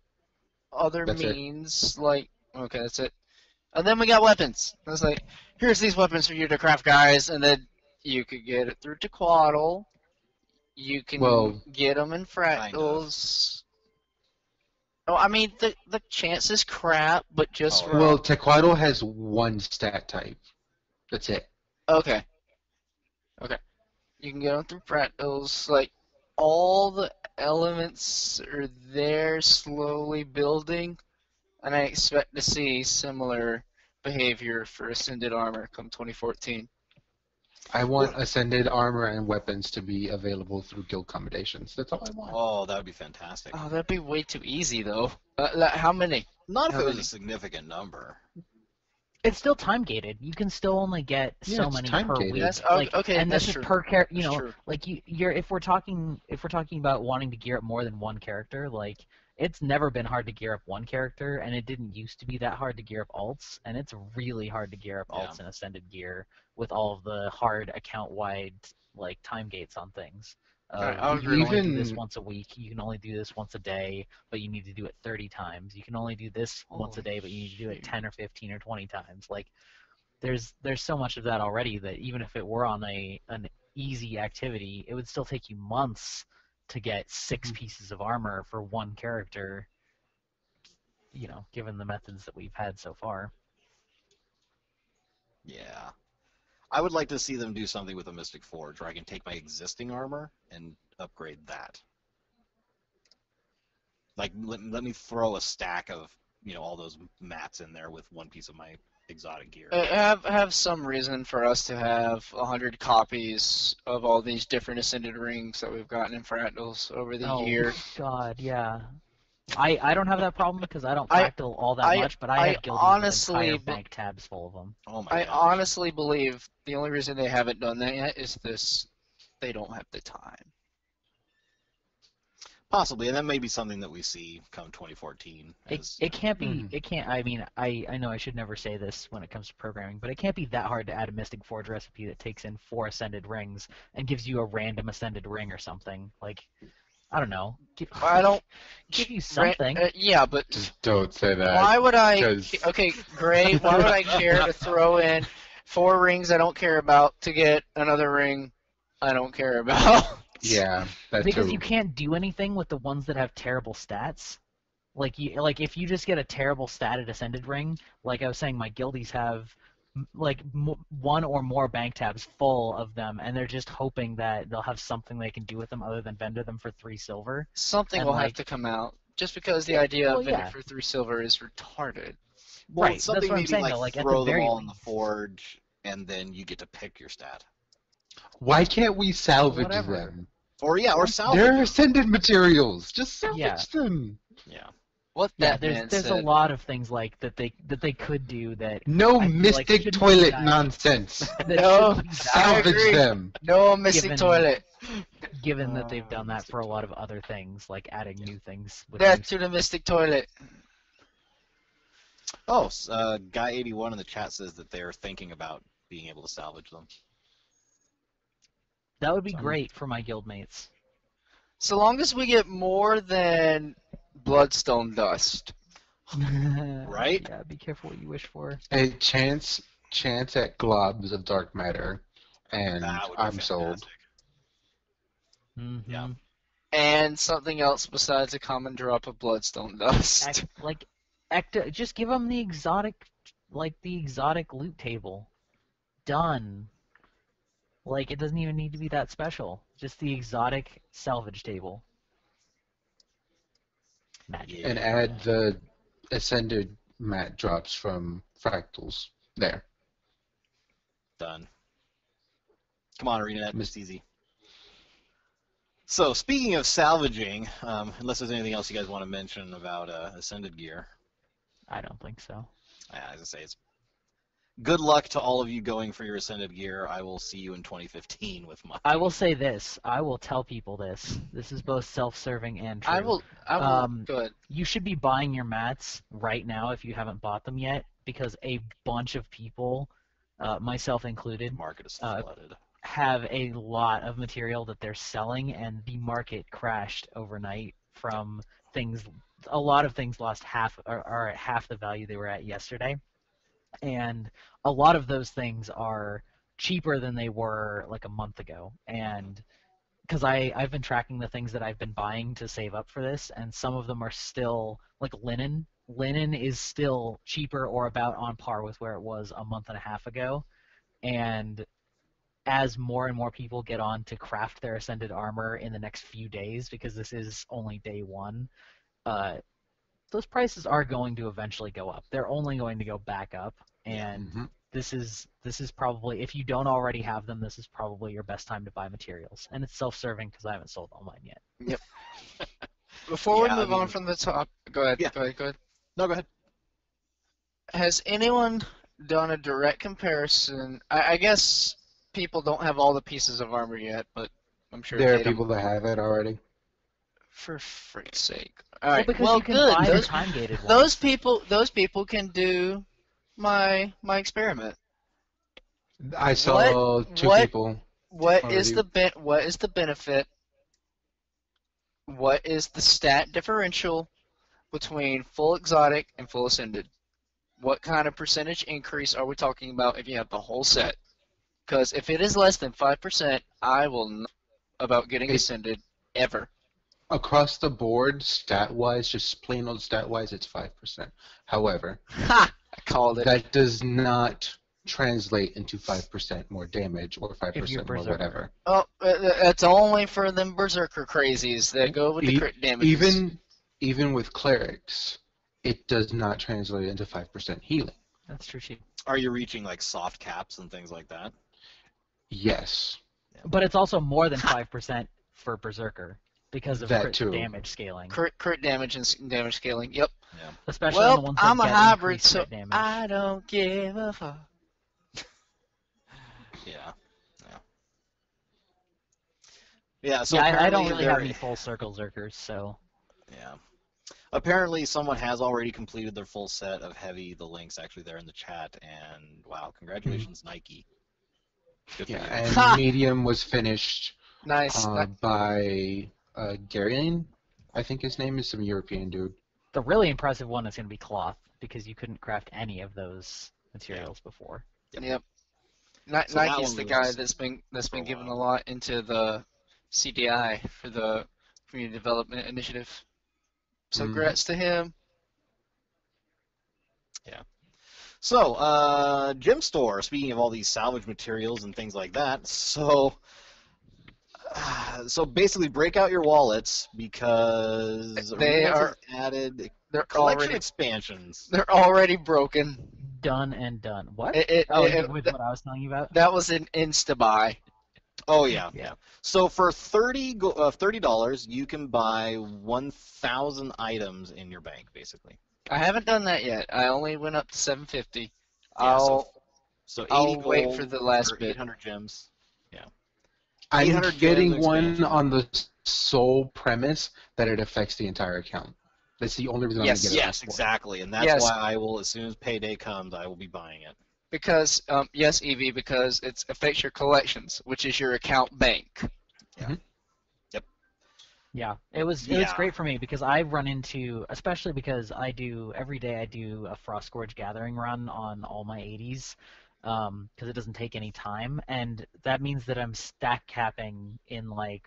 other that's means it. like okay, that's it. And then we got weapons. I was like, here's these weapons for you to craft, guys. And then you could get it through Tequaddle. You can well, get them in Fractals. Oh, I mean, the the chance is crap, but just oh, for... Well, Tequaddle has one stat type. That's it. Okay. Okay. You can get them through Fractals. Like, all the elements are there slowly building. And I expect to see similar behavior for Ascended Armor come twenty fourteen. I want Ascended Armor and weapons to be available through guild commendations. That's all I want. Oh, that would be fantastic. Oh, that'd be way too easy, though. Uh, like, how many? Not how if it many? was a significant number. It's still time-gated. You can still only get yeah, so many per week. That's, okay, like, okay, and that's this true. is per character. You know, true. like you, you're. If we're talking, if we're talking about wanting to gear up more than one character, like. It's never been hard to gear up one character, and it didn't used to be that hard to gear up alts, and it's really hard to gear up alts yeah. in Ascended gear with all of the hard account-wide like time gates on things. Uh, I you can even... only do this once a week. You can only do this once a day, but you need to do it thirty times. You can only do this Holy once a day, but you need to do it ten or fifteen or twenty times. Like, there's there's so much of that already that even if it were on a an easy activity, it would still take you months to get six pieces of armor for one character, you know, given the methods that we've had so far. Yeah. I would like to see them do something with a Mystic Forge where I can take my existing armor and upgrade that. Like, let, let me throw a stack of, you know, all those mats in there with one piece of my exotic gear. I have have some reason for us to have one hundred copies of all these different Ascended Rings that we've gotten in Fractals over the oh, year. Oh, God, yeah. I, I don't have that problem because I don't Fractal I, all that I, much, but I, I have guildies honestly, with bank tabs full of them. Oh my I gosh. honestly believe the only reason they haven't done that yet is this, they don't have the time. Possibly, and that may be something that we see come twenty fourteen. As, it it can't be. Mm. It can't. I mean, I I know I should never say this when it comes to programming, but it can't be that hard to add a Mystic Forge recipe that takes in four Ascended Rings and gives you a random Ascended Ring or something. Like, I don't know. Give, I don't give you something. Uh, yeah, but just don't say that. Why would I? Cause... Okay, great. Why would I care to throw in four rings I don't care about to get another ring I don't care about? Yeah, that's because true. You can't do anything with the ones that have terrible stats. Like you, like if you just get a terrible stat at Ascended Ring, like I was saying, my guildies have like m one or more bank tabs full of them, and they're just hoping that they'll have something they can do with them other than vendor them for three silver. Something and will like, have to come out, just because the yeah, idea well, of vendor yeah. for three silver is retarded. Well, right, something that's what maybe I'm saying. Like, though, like throw at the them all least. in the forge, and then you get to pick your stat. Why can't we salvage Whatever. them? Or yeah, or salvage. They're ascended materials. Just salvage yeah. them. Yeah. What yeah, that there's there's said. a lot of things like that they that they could do that. No I mystic like toilet nonsense. No, salvage them. No mystic given, toilet. Given that they've done that for a lot of other things, like adding yeah. new things. With Death to the mystic toilet. Oh, uh, guy eighty-one in the chat says that they're thinking about being able to salvage them. That would be great for my guildmates. So long as we get more than Bloodstone Dust. Right? Yeah, be careful what you wish for. A chance chance at globs of dark matter, and I'm fantastic. sold. Mm-hmm. Yeah. And something else besides a common drop of Bloodstone Dust. Act, like, act, just give them the exotic, like, the exotic loot table. Done. Like, it doesn't even need to be that special. Just the exotic salvage table. Magic. And add the ascended mat drops from Fractals there. Done. Come on, ArenaNet, missed easy. So speaking of salvaging, um, unless there's anything else you guys want to mention about uh, Ascended Gear. I don't think so. Yeah, as I say, it's good luck to all of you going for your Ascended Gear. I will see you in twenty fifteen with my... I will say this. I will tell people this. This is both self-serving and true. I will... I will um, go ahead. You should be buying your mats right now if you haven't bought them yet, because a bunch of people, uh, myself included, the market is flooded. Uh, have a lot of material that they're selling, and the market crashed overnight from things... A lot of things lost half or are at half the value they were at yesterday. And a lot of those things are cheaper than they were like a month ago. And because I've been tracking the things that I've been buying to save up for this, and some of them are still, like linen. Linen is still cheaper or about on par with where it was a month and a half ago. And as more and more people get on to craft their Ascended Armor in the next few days, because this is only day one, uh, those prices are going to eventually go up. They're only going to go back up, and mm-hmm. this is this is probably, if you don't already have them, this is probably your best time to buy materials. And it's self-serving because I haven't sold all mine yet. Yep. Before yeah, we move I mean, on from the top, go ahead. Yeah. Go ahead. Go ahead. No, go ahead. Has anyone done a direct comparison? I, I guess people don't have all the pieces of armor yet, but I'm sure there are people that have it already. For frick's sake! All right. Well, well good. Those, those people, those people can do my my experiment. I saw what, two what, people. What already. is the ben What is the benefit? What is the stat differential between full exotic and full ascended? What kind of percentage increase are we talking about if you have the whole set? Because if it is less than five percent, I will not about getting it, ascended ever. Across the board, stat-wise, just plain old stat-wise, it's five percent. However, ha! I called it. That does not translate into five percent more damage or five percent more whatever. Oh, that's only for them berserker crazies that go with the crit damage. Even, even with clerics, it does not translate into five percent healing. That's true, Chief. Are you reaching, like, soft caps and things like that? Yes. But it's also more than five percent for berserker. Because of that crit too. damage scaling. Crit, crit damage and damage scaling, yep. Yeah. Especially well, on the ones that I'm get a hybrid, so damage. I don't give a fuck. yeah. Yeah, yeah so yeah, I, I don't really have any full circle Zerkers, so... Yeah. Apparently someone has already completed their full set of Heavy. The link's actually there in the chat, and wow, congratulations, mm-hmm. Nike. Good yeah, and ha! Medium was finished nice. Uh, by... Uh, Garian, I think his name is, some European dude. The really impressive one is going to be cloth, because you couldn't craft any of those materials yeah. before. Yep. yep. Nike's so the guy that's been that's been given a lot into the C D I for the Community Development Initiative. So congrats mm. to him. Yeah. So, uh, Gem Store, speaking of all these salvage materials and things like that, so... So basically, break out your wallets because they are added. They're collection already, expansions. They're already broken, done and done. What? It, it, oh, it, with that, what I was telling you about. That was an insta buy. Oh yeah, yeah. So for thirty uh, thirty dollars, you can buy one thousand items in your bank, basically. I haven't done that yet. I only went up to seven fifty. Yeah, I'll so, so eighty I'll wait for the last bit. Eight hundred gems. Yeah. I'm getting one on the sole premise that it affects the entire account. That's the only reason yes, I'm going to get it. Yes, exactly, and that's yes. why I will, as soon as payday comes, I will be buying it. Because, um, yes, Evie, because it affects your collections, which is your account bank. Yeah. Mm-hmm. Yep. Yeah, it was it yeah. was great for me because I run into, especially because I do every day I do a Frost Gorge Gathering run on all my eighties. Because um, it doesn't take any time, and that means that I'm stack capping in like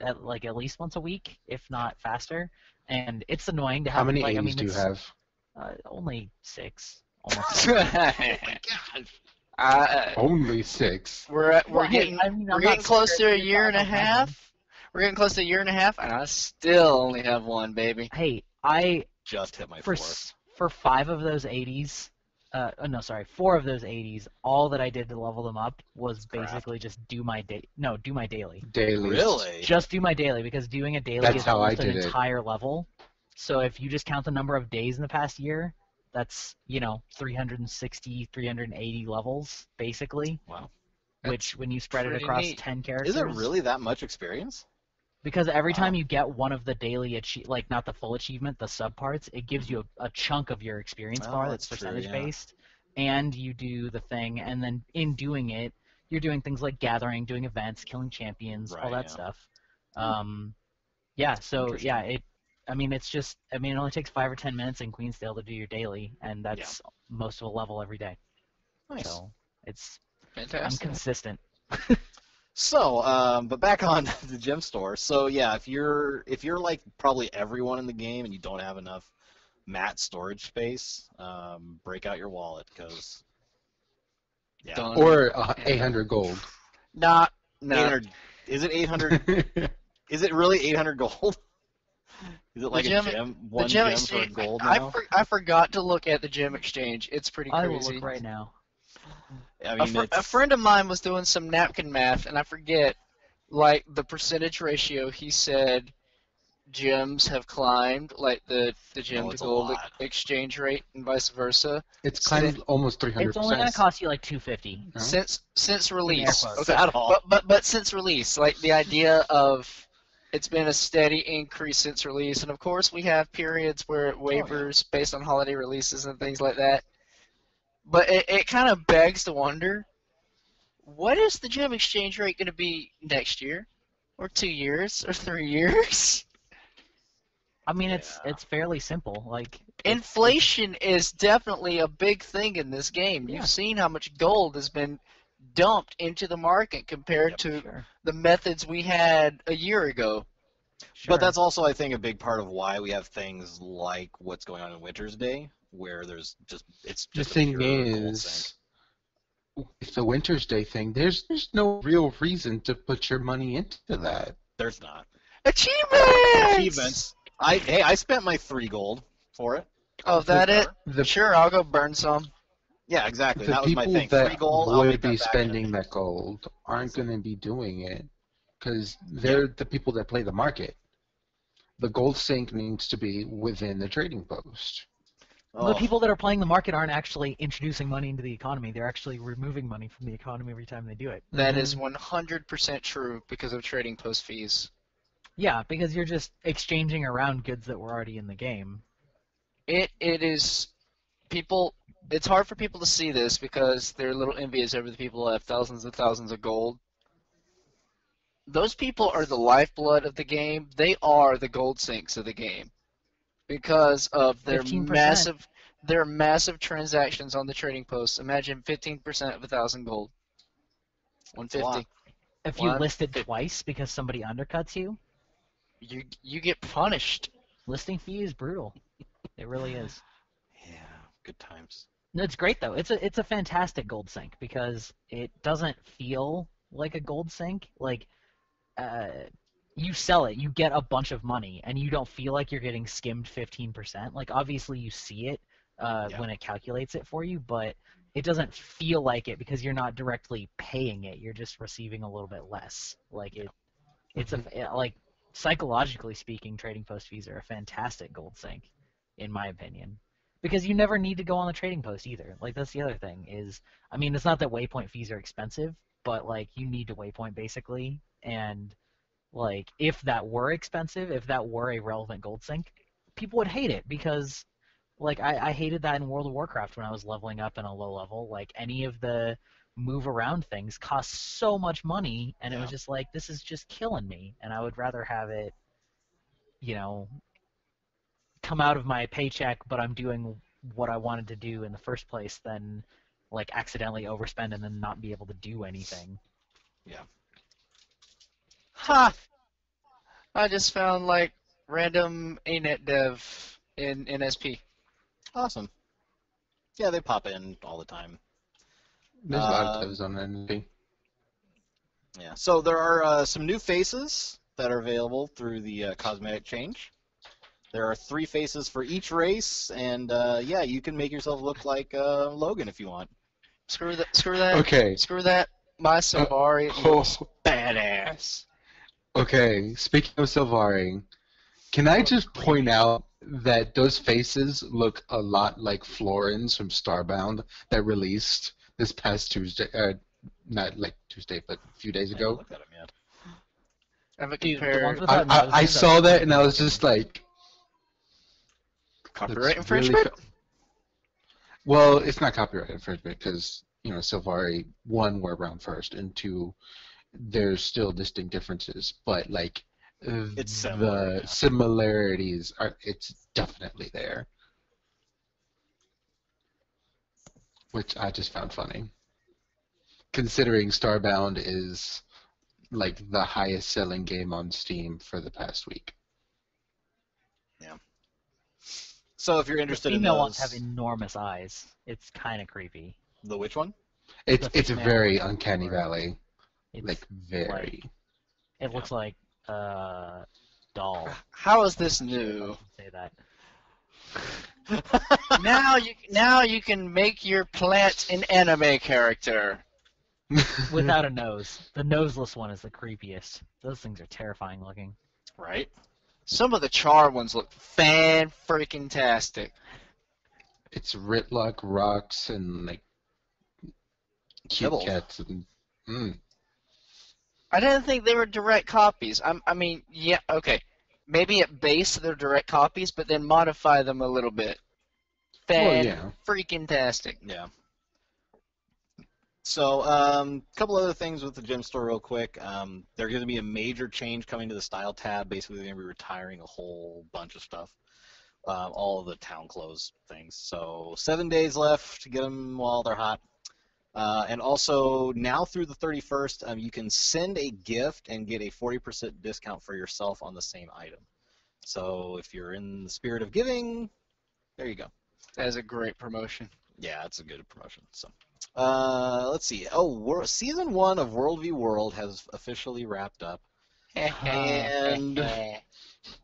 at like at least once a week, if not faster. And it's annoying to have. How many like, eighties I mean, do you have? Uh, only six. Almost. Oh my gosh. Uh, only six. We're at, we're well, getting I mean, we're getting close to a year and a half. Time. We're getting close to a year and a half, and I still only have one, baby. Hey, I just hit my for, fourth. For five of those eighties. Uh, oh, no, sorry, four of those eighties, all that I did to level them up was basically Crap. just do my day. No, do my daily. Daily. Really? Just do my daily, because doing a daily that's is almost an entire it. level. So if you just count the number of days in the past year, that's, you know, three hundred sixty, three hundred eighty levels, basically. Wow. That's which, when you spread it across neat. ten characters... Is it really that much experience? Because every time wow. you get one of the daily, achieve, like not the full achievement, the subparts, it gives you a, a chunk of your experience oh, bar that's, that's percentage-based, yeah. and you do the thing, and then in doing it, you're doing things like gathering, doing events, killing champions, right, all that yeah. stuff. Um, yeah, so, yeah, it. I mean, it's just, I mean, it only takes five or ten minutes in Queensdale to do your daily, and that's yeah. most of a level every day. Nice. So, it's... Fantastic. I'm consistent. So, um, but back on the gem store. So yeah, if you're if you're like probably everyone in the game and you don't have enough mat storage space, um, break out your wallet because yeah. Don't. Or uh, eight hundred gold. Nah, nah. eight hundred, is it eight hundred? Is it really eight hundred gold? Is it like the gem, a gem? One the gem, gem for gold now? I, for, I forgot to look at the gem exchange. It's pretty crazy. I will look right now. I mean, a, fr a friend of mine was doing some napkin math, and I forget, like, the percentage ratio. He said gems have climbed, like, the, the gem oh, to gold exchange rate and vice versa. It's climbed so almost three hundred percent. It's only going to cost you, like, two hundred fifty dollars. Huh? Since since release. Okay. At all. But, but, but since release, like, the idea of it's been a steady increase since release. And, of course, we have periods where it wavers oh, yeah. based on holiday releases and things like that. But it, it kind of begs to wonder, what is the gem exchange rate going to be next year, or two years, or three years? I mean, yeah. it's it's fairly simple. Like inflation is definitely a big thing in this game. Yeah. You've seen how much gold has been dumped into the market compared yep, to sure. the methods we had a year ago. Sure. But that's also, I think, a big part of why we have things like what's going on in Winter's Day. Where there's just it's just the thing is, it's a Winter's Day thing. There's there's no real reason to put your money into that. There's not achievements. Achievements. I hey, I spent my three gold for it. Oh, that it? The, sure, I'll go burn some. Yeah, exactly. The that was my thing. That three gold. I'll be spending that gold aren't going to be doing it because they're yeah. the people that play the market. The gold sink needs to be within the trading post. Well, the people that are playing the market aren't actually introducing money into the economy. They're actually removing money from the economy every time they do it. That is one hundred percent true because of trading post fees. Yeah, because you're just exchanging around goods that were already in the game. It It is... People... It's hard for people to see this because they're a little envious over the people who have thousands and thousands of gold. Those people are the lifeblood of the game. They are the gold sinks of the game. Because of their fifteen percent. massive, their massive transactions on the trading posts. Imagine fifteen percent of a thousand gold, one hundred fifty. If you listed twice because somebody undercuts you, you you get punished. Listing fee is brutal. It really is. Yeah, good times. No, it's great though. It's a it's a fantastic gold sink because it doesn't feel like a gold sink. Like, uh. You sell it, you get a bunch of money, and you don't feel like you're getting skimmed fifteen percent. Like, obviously you see it uh, yeah. when it calculates it for you, but it doesn't feel like it because you're not directly paying it. You're just receiving a little bit less. Like, it, yeah. it's mm-hmm. a, like psychologically speaking, trading post fees are a fantastic gold sink, in my opinion. Because you never need to go on the trading post either. Like, that's the other thing is, I mean, it's not that waypoint fees are expensive, but, like, you need to waypoint, basically, and... Like, if that were expensive, if that were a relevant gold sink, people would hate it because, like, I, I hated that in World of Warcraft when I was leveling up in a low level. Like, any of the move-around things cost so much money, and yeah. it was just like, this is just killing me, and I would rather have it, you know, come out of my paycheck, but I'm doing what I wanted to do in the first place than, like, accidentally overspend and then not be able to do anything. Yeah. Ha! I just found, like, random A net dev in N S P. Awesome. Yeah, they pop in all the time. There's uh, a lot of devs on N S P. Yeah, so there are uh, some new faces that are available through the uh, cosmetic change. There are three faces for each race, and uh, yeah, you can make yourself look like uh, Logan if you want. Screw that. Screw that. Okay. Screw that. My Silvari uh, oh. looks badass. Okay. Speaking of Silvari, can I just point out that those faces look a lot like Florins from Starbound that released this past Tuesday? Uh, not like Tuesday, but a few days ago. I haven't looked at them yet. I haven't compared. I, I, I saw that and I was just like. Copyright infringement? Really, well, it's not copyright infringement because, you know, Silvari, one, were around first, and two, there's still distinct differences, but, like, it's similar, the yeah. similarities are, it's definitely there. Which I just found funny. Considering Starbound is, like, the highest selling game on Steam for the past week. Yeah. So if you're interested the in those... female ones have enormous eyes. It's kind of creepy. The which one? It's the it's a very uncanny valley. It's like, very. Like, it yeah. looks like a uh, doll. How is this new? Say that. now, you, now you can make your plant an anime character. Without a nose. The noseless one is the creepiest. Those things are terrifying looking. Right? Some of the Char ones look fan-freaking-tastic. It's Ritlock, Rox, and, like, Kit Kats. And, mm. I didn't think they were direct copies. I'm, I mean, yeah, okay. Maybe at base they're direct copies, but then modify them a little bit. Fan-freaking-tastic. Well, yeah. yeah. So, a um, couple other things with the gem store real quick. Um, there's going to be a major change coming to the style tab. Basically, they're going to be retiring a whole bunch of stuff. Uh, all of the town clothes things. So, seven days left to get them while they're hot. Uh, and also, now through the thirty-first, um, you can send a gift and get a forty percent discount for yourself on the same item. So, if you're in the spirit of giving, there you go. That is a great promotion. Yeah, it's a good promotion. So, uh, let's see. Oh, World, season one of World v. World has officially wrapped up, and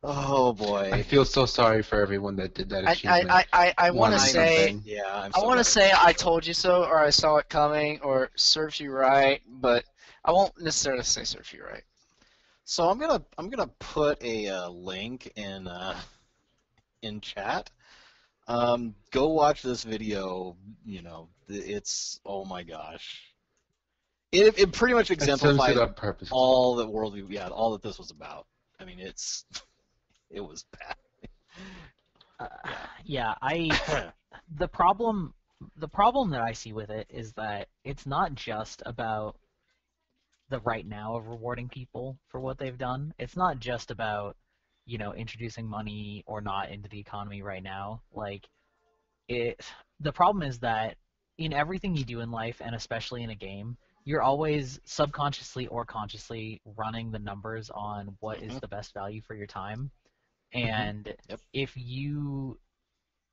oh boy, I feel so sorry for everyone that did that achievement. I I I, I want to say, yeah, I'm so I want to say I told you so, or I saw it coming, or serves you right, but I won't necessarily say serves you right. So I'm gonna I'm gonna put a uh, link in uh, in chat. Um, go watch this video, you know, it's, oh my gosh. It, it pretty much exemplifies all that World View, yeah, all that this was about. I mean, it's, it was bad. Uh, yeah, I, the problem, the problem that I see with it is that it's not just about the right now of rewarding people for what they've done. It's not just about, you know, introducing money or not into the economy right now. Like, it, the problem is that in everything you do in life, and especially in a game, you're always subconsciously or consciously running the numbers on what mm-hmm. is the best value for your time. And mm-hmm. yep. if you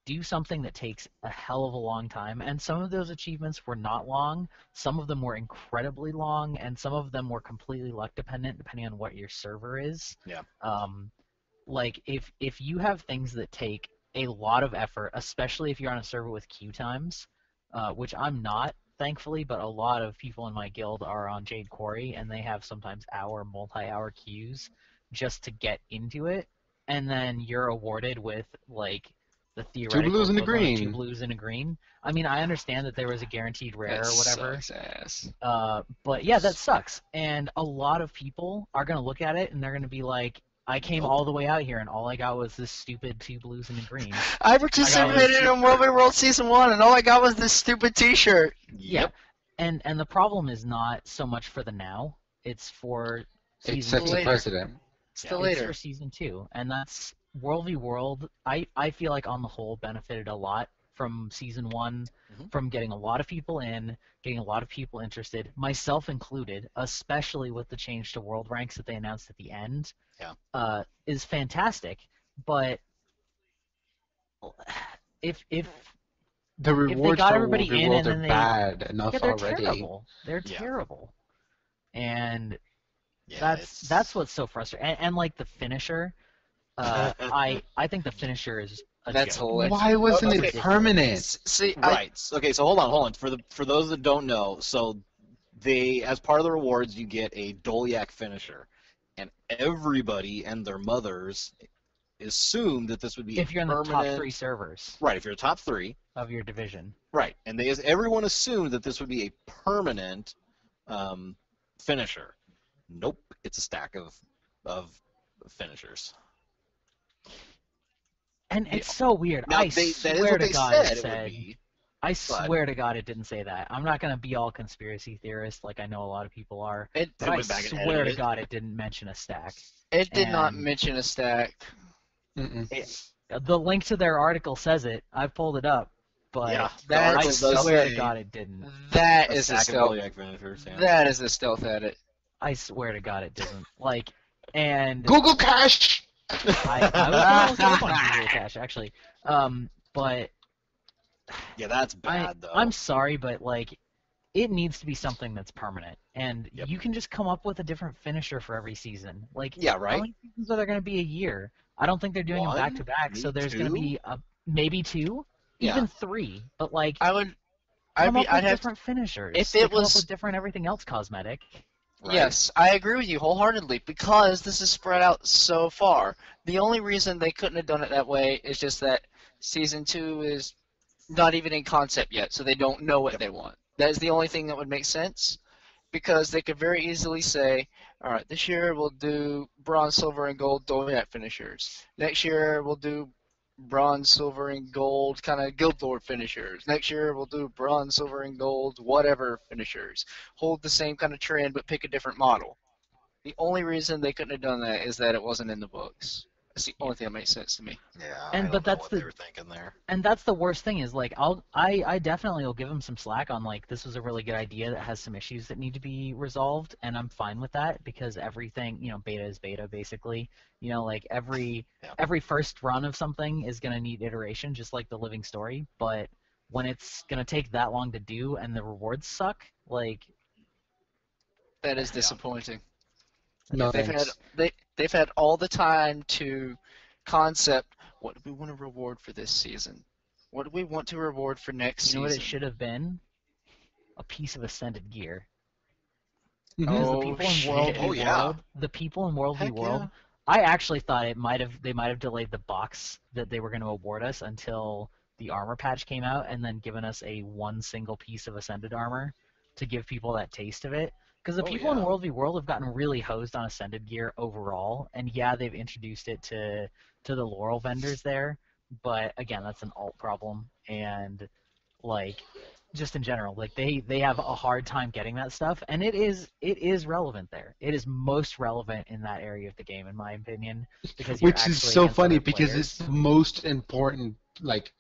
do something that takes a hell of a long time, and some of those achievements were not long, some of them were incredibly long, and some of them were completely luck dependent, depending on what your server is. Yeah. Um, Like, if, if you have things that take a lot of effort, especially if you're on a server with queue times, uh, which I'm not, thankfully, but a lot of people in my guild are on Jade Quarry, and they have sometimes hour, multi-hour queues just to get into it, and then you're awarded with, like, the theoretical... Two blues and a green. Two blues and a green. I mean, I understand that there was a guaranteed rare that or whatever. Sucks ass. Uh, but, yeah, that sucks. And a lot of people are going to look at it, and they're going to be like, I came all the way out here, and all I got was this stupid two blues and a green. I participated I in World v. World Season one, and all I got was this stupid T-shirt. Yeah, yep. and and the problem is not so much for the now; it's for season it's such later. Precedent. It's, yeah, later. It's for season two, and that's World v. World. I I feel like on the whole benefited a lot from season one, mm-hmm. from getting a lot of people in, getting a lot of people interested, myself included, especially with the change to world ranks that they announced at the end, yeah. uh, is fantastic. But if if the rewards if they got everybody in and then they bad enough yeah, they're already. terrible. They're yeah. terrible, and yeah, that's it's... that's what's so frustrating. And, and like the finisher. Uh, I I think the finisher is. A That's joke. hilarious. Why wasn't okay. it permanent? See, right. I, okay. So hold on, hold on. For the for those that don't know, so they as part of the rewards you get a Dolyak finisher, and everybody and their mothers assumed that this would be if you're in the top three servers. Right. If you're the top three of your division. Right. And they everyone assumed that this would be a permanent um, finisher. Nope. It's a stack of of finishers. And it's yeah. so weird. Now, I they, swear to God said it said. It be, I swear to God it didn't say that. I'm not going to be all conspiracy theorist like I know a lot of people are. It, but I swear to God it didn't mention a stack. It did and not mention a stack. It, the link to their article says it. I pulled it up. But yeah, that I swear to God it didn't. That a is a stealth. Yeah. That is a stealth edit. I swear to God it didn't. Like, and Google Cash! I, I was going to look up on Google Cash, actually. Um, but... Yeah, that's bad, I, though. I'm sorry, but, like, it needs to be something that's permanent. And yep. you can just come up with a different finisher for every season. Like, yeah, right? How many seasons are there going to be a year? I don't think they're doing One, them back-to-back, so there's going to be a, maybe two, yeah. even three. But, like, I would, I'd come be, up I'd with different to, finishers. If it was... Come up with different everything else cosmetic. Right. Yes, I agree with you wholeheartedly because this is spread out so far. The only reason they couldn't have done it that way is just that season two is not even in concept yet, so they don't know what they want. That is the only thing that would make sense because they could very easily say, all right, this year we'll do bronze, silver, and gold Dolyak finishers. Next year we'll do bronze, silver, and gold kind of guild lord finishers. Next year we'll do bronze, silver, and gold whatever finishers. Hold the same kind of trend but pick a different model. The only reason they couldn't have done that is that it wasn't in the books. That's the only thing that makes sense to me. Yeah, and I don't but know that's what the, they were thinking there. And that's the worst thing is like I'll I I definitely will give them some slack on like this was a really good idea that has some issues that need to be resolved, and I'm fine with that because everything you know beta is beta basically. You know like every yeah. every first run of something is gonna need iteration just like the living story, but when it's gonna take that long to do and the rewards suck, like that is disappointing. Yeah. No, they've had, they, they've had all the time to concept, what do we want to reward for this season? What do we want to reward for next season? You know season? What it should have been? A piece of Ascended gear. Oh, the people in World oh, yeah. World, the people in World Heck v. World, yeah. I actually thought it might have they might have delayed the box that they were going to award us until the armor patch came out and then given us a one single piece of Ascended armor to give people that taste of it. Because the oh, people yeah. in World v. World have gotten really hosed on Ascended gear overall, and yeah, they've introduced it to to the Laurel vendors there, but again, that's an alt problem, and like just in general, like they they have a hard time getting that stuff, and it is it is relevant there. It is most relevant in that area of the game, in my opinion, because you're which is so funny because players. It's the most important like.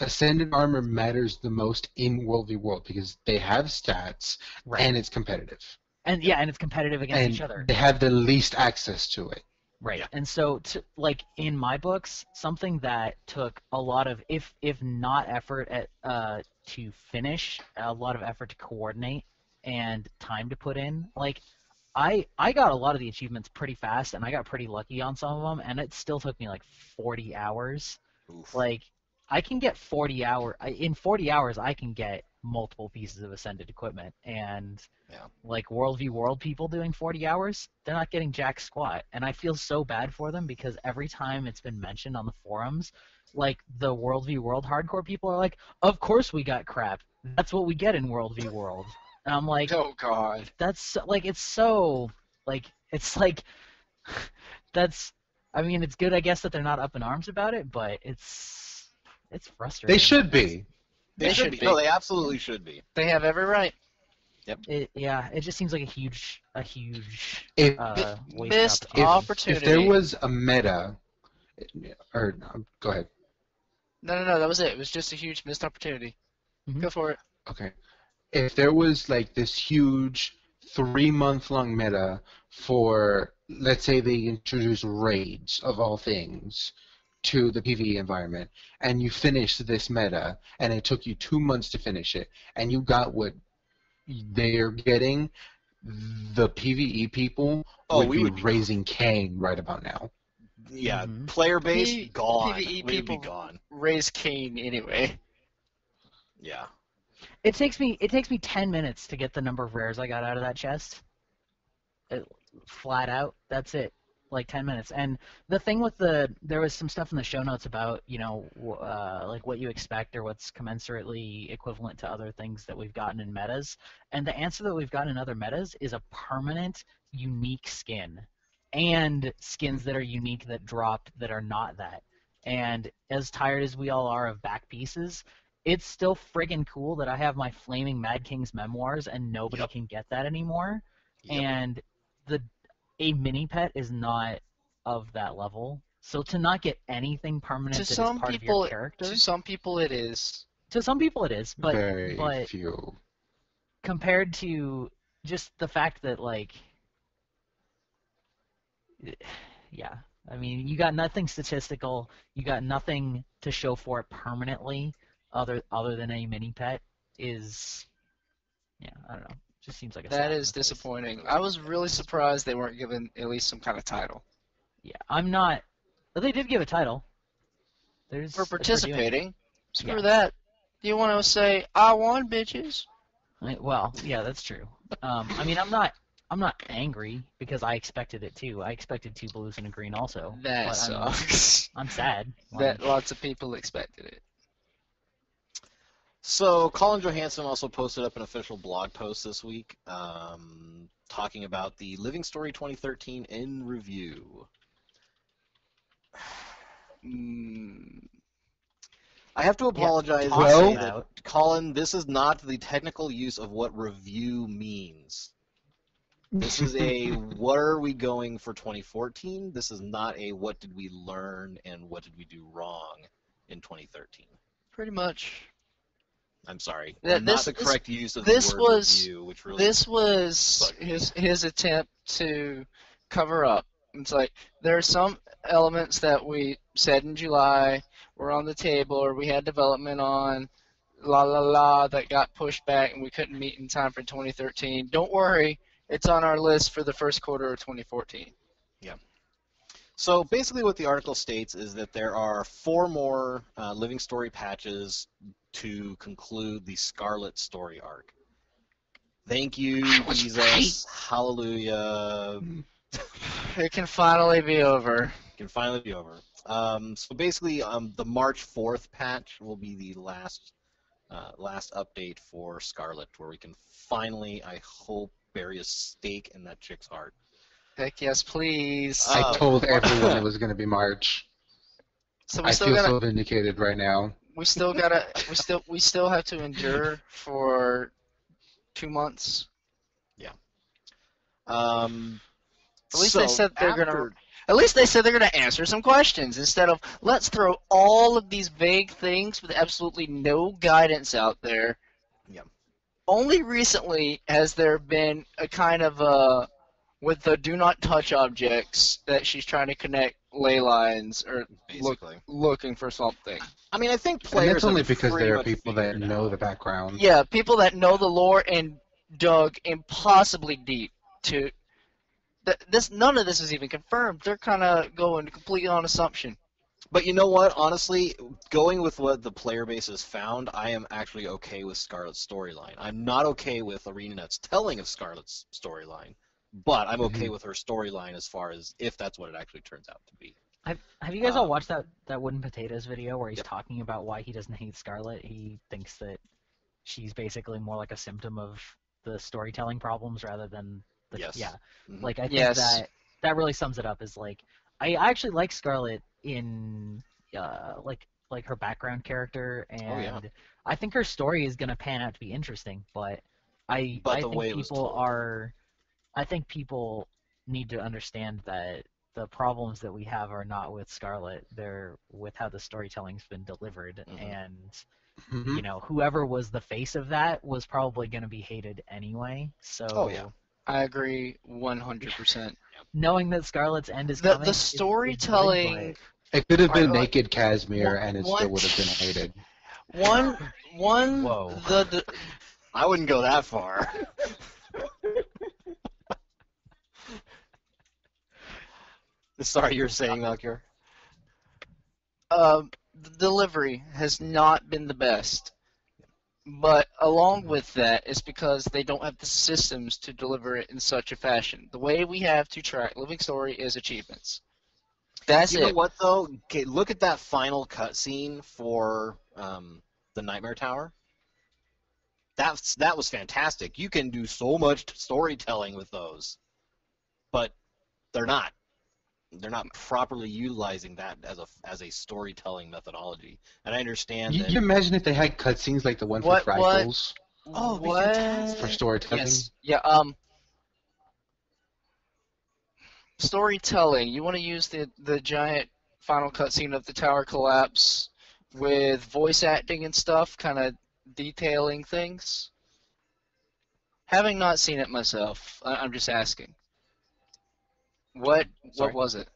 Ascended armor matters the most in World v. World because they have stats right. and it's competitive. And yeah, and it's competitive against and each other. They have the least access to it. Right. Yeah. And so, to, like in my books, something that took a lot of, if if not effort at uh, to finish, a lot of effort to coordinate and time to put in. Like I I got a lot of the achievements pretty fast, and I got pretty lucky on some of them, and it still took me like forty hours. Oof. Like. I can get forty hour in forty hours. I can get multiple pieces of Ascended equipment, and yeah. like World v. World people doing forty hours, they're not getting jack squat, and I feel so bad for them because every time it's been mentioned on the forums, like the World v. World hardcore people are like, "Of course we got crap. That's what we get in World v. World." And I'm like, "Oh God, that's so, like it's so like it's like that's. I mean, it's good, I guess, that they're not up in arms about it, but it's." It's frustrating. They should be. They, they should be. be. No, they absolutely should be. They have every right. Yep. It, yeah, it just seems like a huge, a huge if, uh, waste missed opportunity. opportunity. If, if there was a meta, or no, go ahead. No, no, no. That was it. It was just a huge missed opportunity. Mm-hmm. Go for it. Okay. If there was like this huge three-month-long meta for, let's say, they introduce raids of all things. To the PvE environment, and you finished this meta, and it took you two months to finish it, and you got what they're getting, the PvE people oh, would we be would be raising Cain right about now. yeah, mm-hmm. player base P gone. P V E We'd be gone. Raise Cain anyway. Yeah. It takes me it takes me ten minutes to get the number of rares I got out of that chest. It, flat out, that's it. Like ten minutes. And the thing with the there was some stuff in the show notes about, you know, uh, like what you expect or what's commensurately equivalent to other things that we've gotten in metas. And the answer that we've gotten in other metas is a permanent, unique skin, and skins that are unique that dropped that are not that. And as tired as we all are of back pieces, it's still friggin' cool that I have my Flaming Mad King's Memoirs and nobody yep. can get that anymore. Yep. And the a mini pet is not of that level. So to not get anything permanent to that some is part people, of your character... To some people it is. To some people it is, but... Very but few. Compared to just the fact that, like... Yeah. I mean, you got nothing statistical. You got nothing to show for it permanently other other than a mini pet is... Yeah, I don't know. Just seems like a that is disappointing. Place. I was really surprised they weren't given at least some kind of title. Yeah, I'm not. But they did give a title. There's for participating. Screw yeah. that. You want to say I won, bitches? I, well, yeah, that's true. um, I mean, I'm not. I'm not angry because I expected it too. I expected two blues and a green also. That but sucks. I'm, I'm sad. That like, lots of people expected it. So Colin Johansson also posted up an official blog post this week um, talking about the Living Story twenty thirteen in review. Mm. I have to apologize yeah, and say that, Colin, this is not the technical use of what review means. This is a what are we going for twenty fourteen. This is not a what did we learn and what did we do wrong in twenty thirteen. Pretty much. I'm sorry. That, this, not the correct this, use of the this word was, review, which really this was his his attempt to cover up. It's like there are some elements that we said in July were on the table, or we had development on, la la la, that got pushed back, and we couldn't meet in time for twenty thirteen. Don't worry, it's on our list for the first quarter of twenty fourteen. Yeah. So basically, what the article states is that there are four more uh, Living Story patches to conclude the Scarlet Story arc. Thank you, Jesus. Right. Hallelujah. It can finally be over. It can finally be over. Um, so basically, um, the March fourth patch will be the last, uh, last update for Scarlet, where we can finally, I hope, bury a stake in that chick's heart. Heck yes, please. I um, told everyone it was going to be March. So I feel gonna... so vindicated right now. We still gotta. We still. We still have to endure for two months. Yeah. Um. At least so they said they're after... gonna. At least they said they're gonna answer some questions instead of let's throw all of these vague things with absolutely no guidance out there. Yeah. Only recently has there been a kind of a with the do not touch objects that she's trying to connect ley lines or look, looking for something. I mean, I think players. And that's only because there are people that know the background. Yeah, people that know the lore and dug impossibly deep to. Th this none of this is even confirmed. They're kind of going completely on assumption. But you know what? Honestly, going with what the player base has found, I am actually okay with Scarlet's storyline. I'm not okay with ArenaNet's telling of Scarlet's storyline. But I'm okay with her storyline as far as if that's what it actually turns out to be. Have, have you guys um, all watched that, that Wooden Potatoes video where he's yep. talking about why he doesn't hate Scarlet? He thinks that she's basically more like a symptom of the storytelling problems rather than the... Yes. Yeah. Mm-hmm. Like, I think yes. that, that really sums it up is, like, I, I actually like Scarlet in, uh, like, like her background character, and oh, yeah. I think her story is going to pan out to be interesting, but I, but I the think way people are... I think people need to understand that the problems that we have are not with Scarlet. They're with how the storytelling's been delivered. Mm-hmm. And, mm-hmm. you know, whoever was the face of that was probably going to be hated anyway. So, oh, yeah. I agree one hundred percent. Knowing that Scarlet's end is the, coming... The storytelling... Is, is it could have been I, naked Casimir, and it one, still would have been hated. One... one Whoa. The, the, I wouldn't go that far. Sorry, you were saying, Malchior. Uh, the delivery has not been the best. But along with that is because they don't have the systems to deliver it in such a fashion. The way we have to track Living Story is achievements. That's it. You know what, though? Okay, look at that final cutscene for um, the Nightmare Tower. That's, that was fantastic. You can do so much storytelling with those. But they're not. They're not properly utilizing that as a as a storytelling methodology, and I understand. You, that you imagine if they had cutscenes like the one what, for Fractals. Oh, what for storytelling? Yes. Yeah. Um. Storytelling. You want to use the the giant final cutscene of the tower collapse with voice acting and stuff, kind of detailing things. Having not seen it myself, I, I'm just asking. What Sorry. What was it?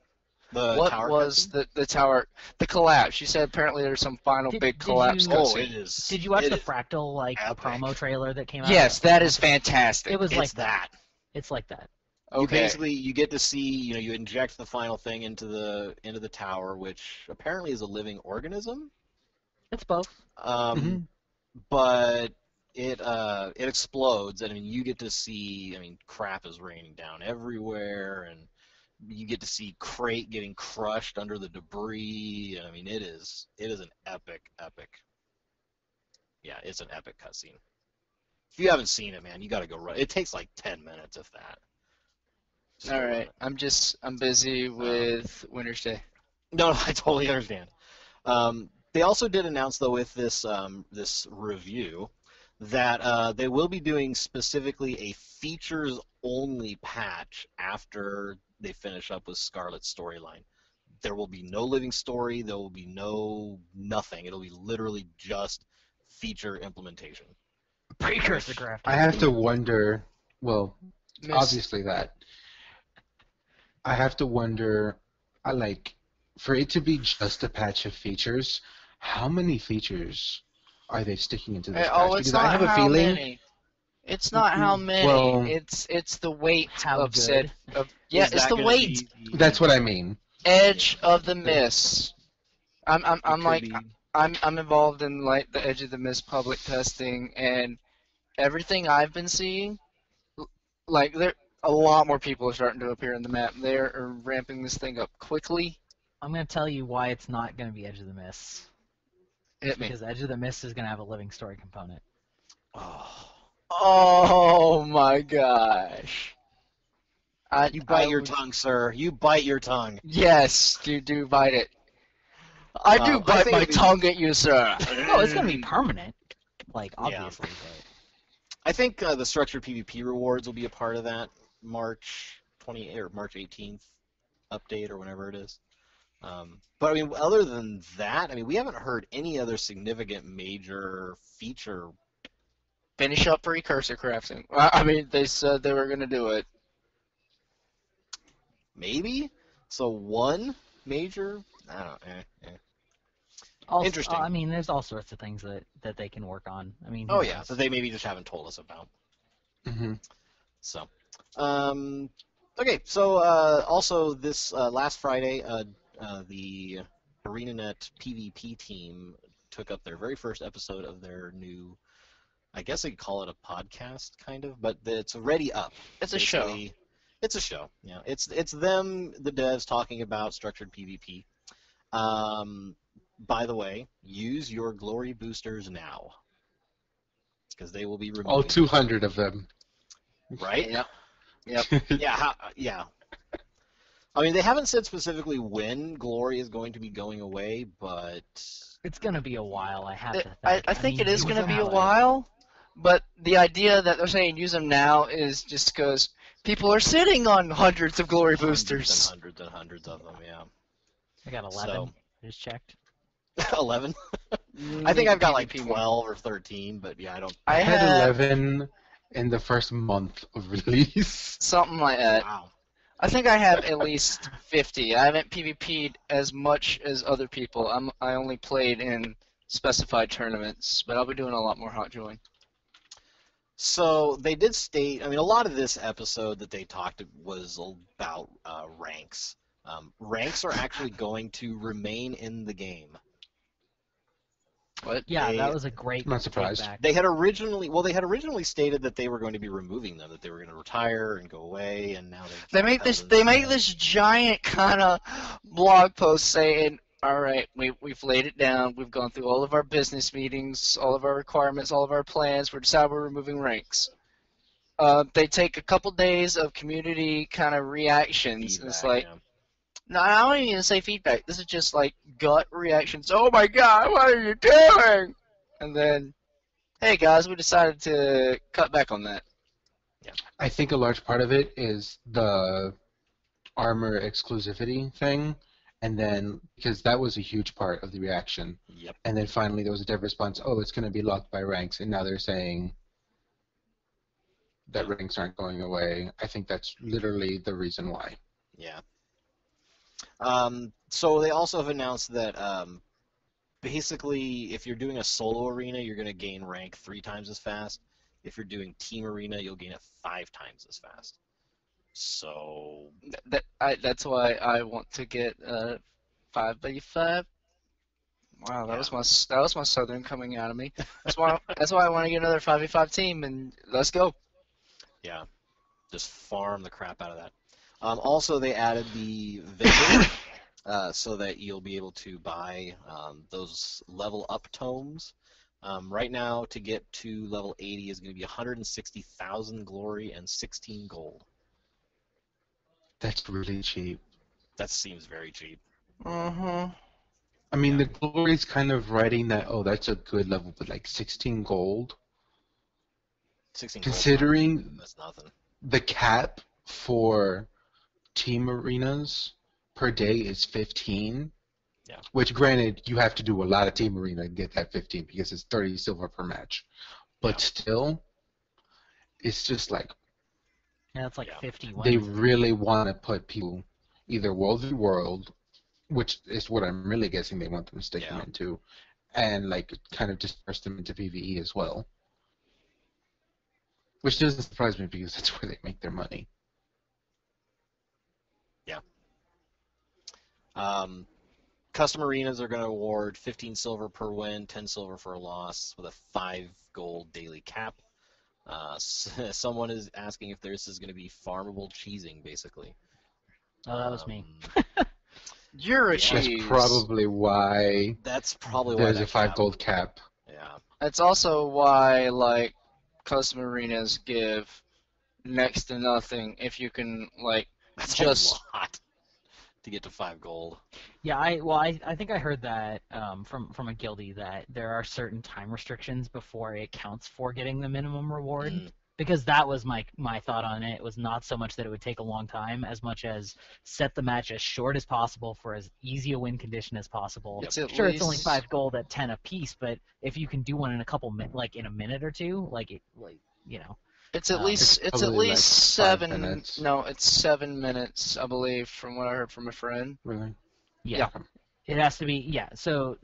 The what tower was the, the tower the collapse? You said apparently there's some final did, big did collapse. You, oh, it is. Did you watch the Fractal like epic. promo trailer that came out? Yes, that is fantastic. It was it's like that. that. It's like that. Okay. You basically you get to see, you know, you inject the final thing into the into the tower, which apparently is a living organism. It's both. Um, mm-hmm. but it uh it explodes, and I mean you get to see. I mean, crap is raining down everywhere, and you get to see Crate getting crushed under the debris. I mean, it is it is an epic, epic. Yeah, it's an epic cutscene. If you haven't seen it, man, you got to go run. It takes like ten minutes, if that. Just All right, I'm just I'm busy with um, Winter's Day. No, I totally understand. Um, they also did announce though with this um, this review that uh, they will be doing specifically a features-only patch after they finish up with Scarlet's storyline. There will be no living story. There will be no nothing. It'll be literally just feature implementation. Precursor graphics. I have to wonder. Well, Missed. obviously that. I have to wonder. I like for it to be just a patch of features. How many features are they sticking into this patch? Oh, it's because not I have a how feeling. Many. It's not how many. Well, it's it's the weight how of good. said. Of, yeah, it's the weight. Be, That's what I mean. Edge yeah. of the miss. I'm I'm I'm like be. I'm I'm involved in like the edge of the miss public testing, and everything I've been seeing, like there a lot more people are starting to appear in the map. They are ramping this thing up quickly. I'm gonna tell you why it's not gonna be edge of the miss. Hit me. Because Edge of the Mist is going to have a living story component. Oh, oh my gosh. I, you bite I your would... tongue, sir. You bite your tongue. Yes, you do bite it. I uh, do bite I my be... tongue at you, sir. No, it's going to be permanent. Like, obviously. Yeah. But... I think uh, the structured PvP rewards will be a part of that March twentieth or March eighteenth update or whenever it is. Um, but I mean, other than that, I mean, we haven't heard any other significant major feature. Finish up precursor crafting. I mean, they said they were going to do it. Maybe. So one major. I don't. Eh, eh. Also, Interesting. Uh, I mean, there's all sorts of things that that they can work on. I mean. Oh yeah. So they maybe just haven't told us about. Mm-hmm. So. Um, okay. So uh, also this uh, last Friday. Uh, Uh, the ArenaNet PvP team took up their very first episode of their new, I guess I could call it a podcast, kind of, but it's already up. It's a show. It's a show. Yeah, it's it's them, the devs, talking about structured PvP. Um, by the way, use your glory boosters now, because they will be removed. All two hundred of them. Right? Yeah. Yep. yeah. How, yeah. I mean, they haven't said specifically when Glory is going to be going away, but... It's going to be a while, I have it, to think. I, I, I think mean, it is going to be a while, but the idea that they're saying use them now is just because people are sitting on hundreds of Glory hundreds boosters. And hundreds and hundreds of them, yeah. I got eleven. So, I just checked. eleven? I think I've got like twelve or thirteen, but yeah, I don't... I had eleven in the first month of release. Something like that. Wow. I think I have at least fifty. I haven't PvP'd as much as other people. I'm, I only played in specified tournaments, but I'll be doing a lot more hot join. So they did state, I mean, a lot of this episode that they talked was about uh, ranks. Um, ranks are actually going to remain in the game. But yeah, they, that was a great. Not surprised. Back. They had originally, well, they had originally stated that they were going to be removing them, that they were going to retire and go away, and now they. They make this. They make them. This giant kind of blog post saying, "All right, we we've laid it down. We've gone through all of our business meetings, all of our requirements, all of our plans. We're deciding we're removing ranks." Uh, they take a couple days of community kind of reactions, feedback, and it's like. Yeah. No, I don't even say feedback. This is just like gut reactions. Oh my god, what are you doing? And then, hey guys, we decided to cut back on that. Yeah. I think a large part of it is the armor exclusivity thing, and then because that was a huge part of the reaction. Yep. And then finally there was a dev response. Oh, it's going to be locked by ranks, and now they're saying that ranks aren't going away. I think that's literally the reason why. Yeah. Um, so they also have announced that um, basically if you're doing a solo arena, you're going to gain rank three times as fast. If you're doing team arena, you'll gain it five times as fast. So that, that I, that's why I want to get uh, five by five. Wow, that yeah. was my that was my southern coming out of me. That's why that's why I want to get another five by five team and let's go. Yeah, just farm the crap out of that. Um, also, they added the vendor uh, so that you'll be able to buy um, those level up tomes. Um, right now, to get to level eighty is going to be one hundred sixty thousand glory and sixteen gold. That's really cheap. That seems very cheap. Uh-huh. I mean, yeah. The glory's kind of writing that, oh, that's a good level, but like sixteen gold? sixteen Considering gold, that's nothing. The cap for team arenas per day is fifteen, yeah. Which granted you have to do a lot of team arena to get that fifteen because it's thirty silver per match, but yeah. Still, it's just like yeah, it's like yeah. fifty. They really want to put people either world v world, which is what I'm really guessing they want them to stick yeah. them into, and like kind of disperse them into PvE as well, which doesn't surprise me because that's where they make their money. Um, custom arenas are going to award fifteen silver per win, ten silver for a loss, with a five gold daily cap. Uh, someone is asking if this is going to be farmable cheesing, basically. Oh, that was um, me. You're a cheese. That's probably why. That's probably why there's a five gold cap. Yeah. That's also why, like, custom arenas give next to nothing if you can, like, that's just. A lot. To get to five gold. Yeah, I well, I, I think I heard that um, from from a guildie that there are certain time restrictions before it counts for getting the minimum reward. Mm. Because that was my my thought on it. It was not so much that it would take a long time, as much as set the match as short as possible for as easy a win condition as possible. Yep. It's sure, least... it's only five gold at ten apiece, but if you can do one in a couple min, like in a minute or two, like it, like you know. It's at um, least it's, it's at least like seven minutes. No, it's seven minutes, I believe, from what I heard from a friend. Really? Yeah. yeah. It has to be yeah, so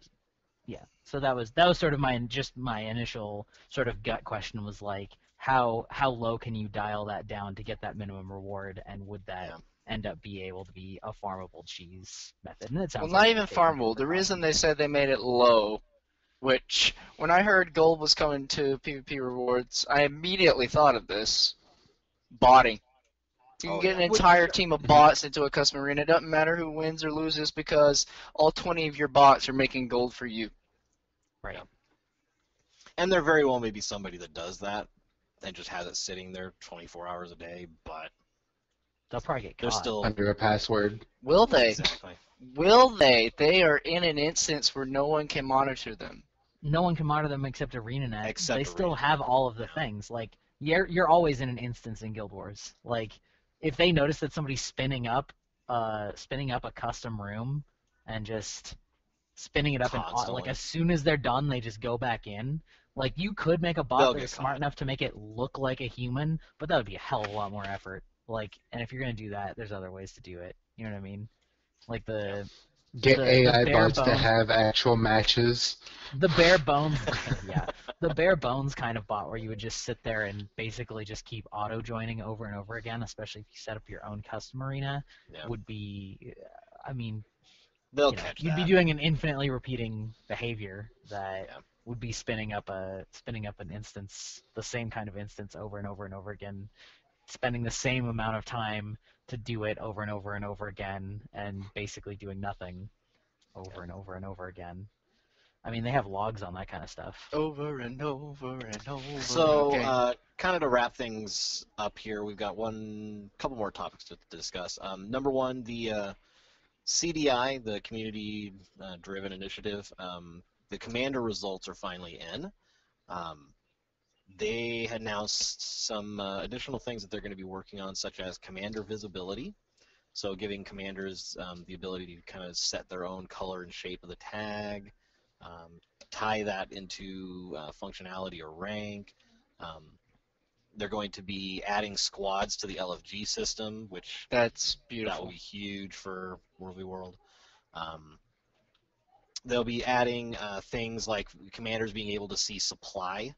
yeah. So that was that was sort of my just my initial sort of gut question was like how how low can you dial that down to get that minimum reward, and would that yeah. end up be able to be a farmable cheese method? And it sounds well, like not even farmable. The reason they said they made it low, which, when I heard gold was coming to PvP rewards, I immediately thought of this. Botting. You can oh, get yeah. an entire team of bots into a custom arena. It doesn't matter who wins or loses because all twenty of your bots are making gold for you. Right. Yeah. And there very well may be somebody that does that and just has it sitting there twenty-four hours a day, but they'll probably get caught. Still... under a password. Will they? Exactly. Will they? They are in an instance where no one can monitor them. No one can monitor them except ArenaNet. Except they still ArenaNet. Have all of the things. Like you're you're always in an instance in Guild Wars. Like if they notice that somebody's spinning up, uh, spinning up a custom room, and just spinning it up constantly. And like as soon as they're done, they just go back in. Like you could make a bot that's smart enough to make it look like a human, but that would be a hell of a lot more effort. Like, and if you're gonna do that, there's other ways to do it. You know what I mean? Like the Get the, A I the bots bones. to have actual matches. The bare bones, yeah. The bare bones kind of bot where you would just sit there and basically just keep auto-joining over and over again, especially if you set up your own custom arena, yeah. would be, I mean, They'll you know, catch you'd that. be doing an infinitely repeating behavior that yeah. would be spinning up a spinning up an instance, the same kind of instance over and over and over again, spending the same amount of time to do it over and over and over again, and basically doing nothing over yeah. and over and over again. I mean, they have logs on that kind of stuff. Over and over and over. So, okay. uh, kind of to wrap things up here, we've got one, couple more topics to, to discuss. Um, number one, the uh, C D I, the community-driven uh, initiative. Um, the commander results are finally in. Um, they announced some uh, additional things that they're going to be working on, such as commander visibility. So, giving commanders um, the ability to kind of set their own color and shape of the tag. Um, tie that into uh, functionality or rank. Um, they're going to be adding squads to the L F G system, which that's beautiful. That will be huge for Worldly World. Um, they'll be adding uh, things like commanders being able to see supply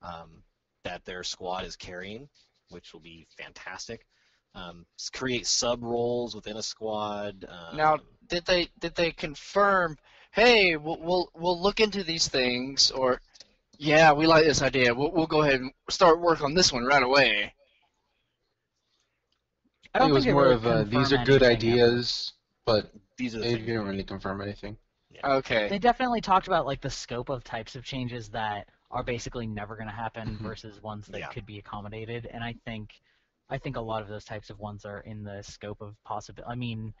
um, that their squad is carrying, which will be fantastic. Um, create sub roles within a squad. Um, now, did they did they confirm? Hey, we'll, we'll we'll look into these things, or yeah, we like this idea. We'll we'll go ahead and start work on this one right away. I don't it was think more really of a, these are good ideas, ever. but these are the they things didn't really confirm anything. Yeah. Okay. They definitely talked about like the scope of types of changes that are basically never going to happen versus ones that yeah. could be accommodated, and I think I think a lot of those types of ones are in the scope of possibility. I mean.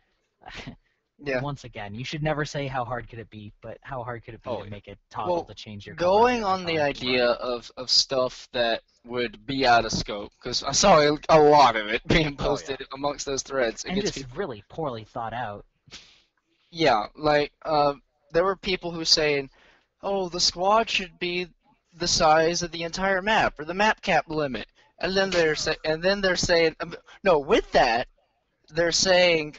Yeah. Once again, you should never say how hard could it be, but how hard could it be oh, to yeah. make it toggle well, to change your color? Going on the idea of, of stuff that would be out of scope, because I saw a, a lot of it being posted oh, yeah. amongst those threads. It and it's really poorly thought out. Yeah, like, uh, there were people who saying, oh, the squad should be the size of the entire map, or the map cap limit. And then they're, say, and then they're saying, um, no, with that, they're saying...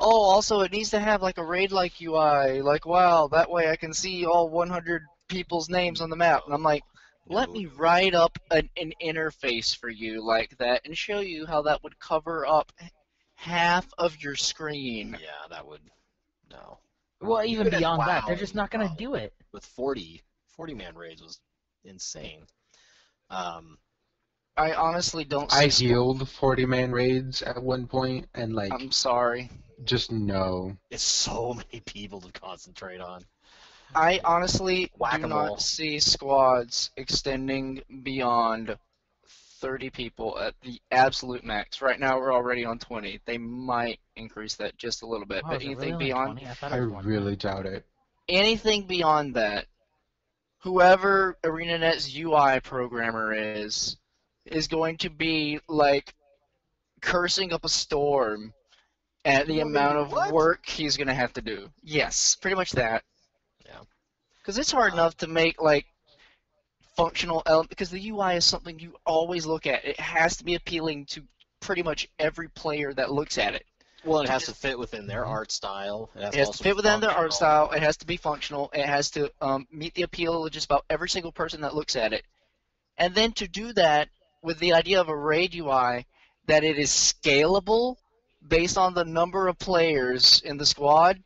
Oh, also it needs to have like a raid-like U I, like wow, that way I can see all one hundred people's names on the map. And I'm like, let me write up an, an interface for you like that and show you how that would cover up half of your screen. Yeah, that would, no. Well, even beyond wow. that, they're just not going to wow. do it. With forty, forty-man raids was insane. Um... I honestly don't. I healed forty-man raids at one point, and like. I'm sorry. Just no. It's so many people to concentrate on. I honestly do not see squads extending beyond thirty people at the absolute max. Right now, we're already on twenty. They might increase that just a little bit, oh, but anything really beyond, I, I really doubt it. Anything beyond that, whoever ArenaNet's U I programmer is. is going to be like cursing up a storm at the Wait, amount of what? work he's going to have to do. Yes, pretty much that. Yeah. Because it's hard uh, enough to make like functional elements, because the U I is something you always look at. It has to be appealing to pretty much every player that looks at it. Well, it has to fit within their art style. It has, it has to fit within their art style. It has to be functional. It has to um, meet the appeal of just about every single person that looks at it. And then to do that, with the idea of a raid U I, that it is scalable based on the number of players in the squad,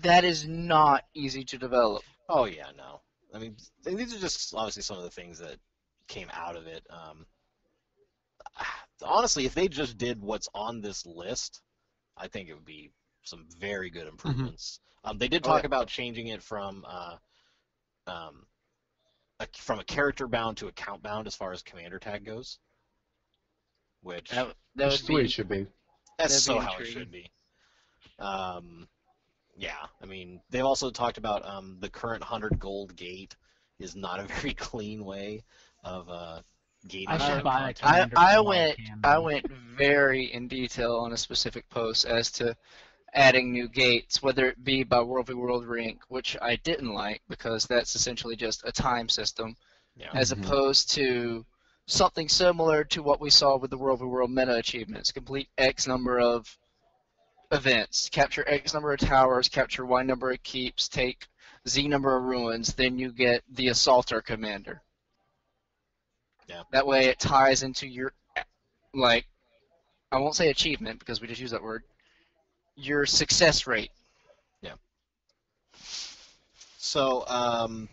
that is not easy to develop. Oh, yeah, no. I mean, these are just obviously some of the things that came out of it. Um, honestly, if they just did what's on this list, I think it would be some very good improvements. Mm-hmm. um, they did talk oh, yeah. about changing it from... Uh, um, A, from a character bound to account bound as far as commander tag goes, which that, that that's the way it should be. That's so how it should be. Um, yeah, I mean, they've also talked about um, the current one hundred gold gate is not a very clean way of uh, gating. I should buy a commander. I, I went I went very in detail on a specific post as to adding new gates, whether it be by World v. World rank, which I didn't like because that's essentially just a time system, yeah. as mm-hmm. opposed to something similar to what we saw with the World v. World meta achievements, complete X number of events. Capture X number of towers, capture Y number of keeps, take Z number of ruins, then you get the Assaulter Commander. Yeah. That way it ties into your, like, I won't say achievement because we just use that word, your success rate. Yeah. So, um,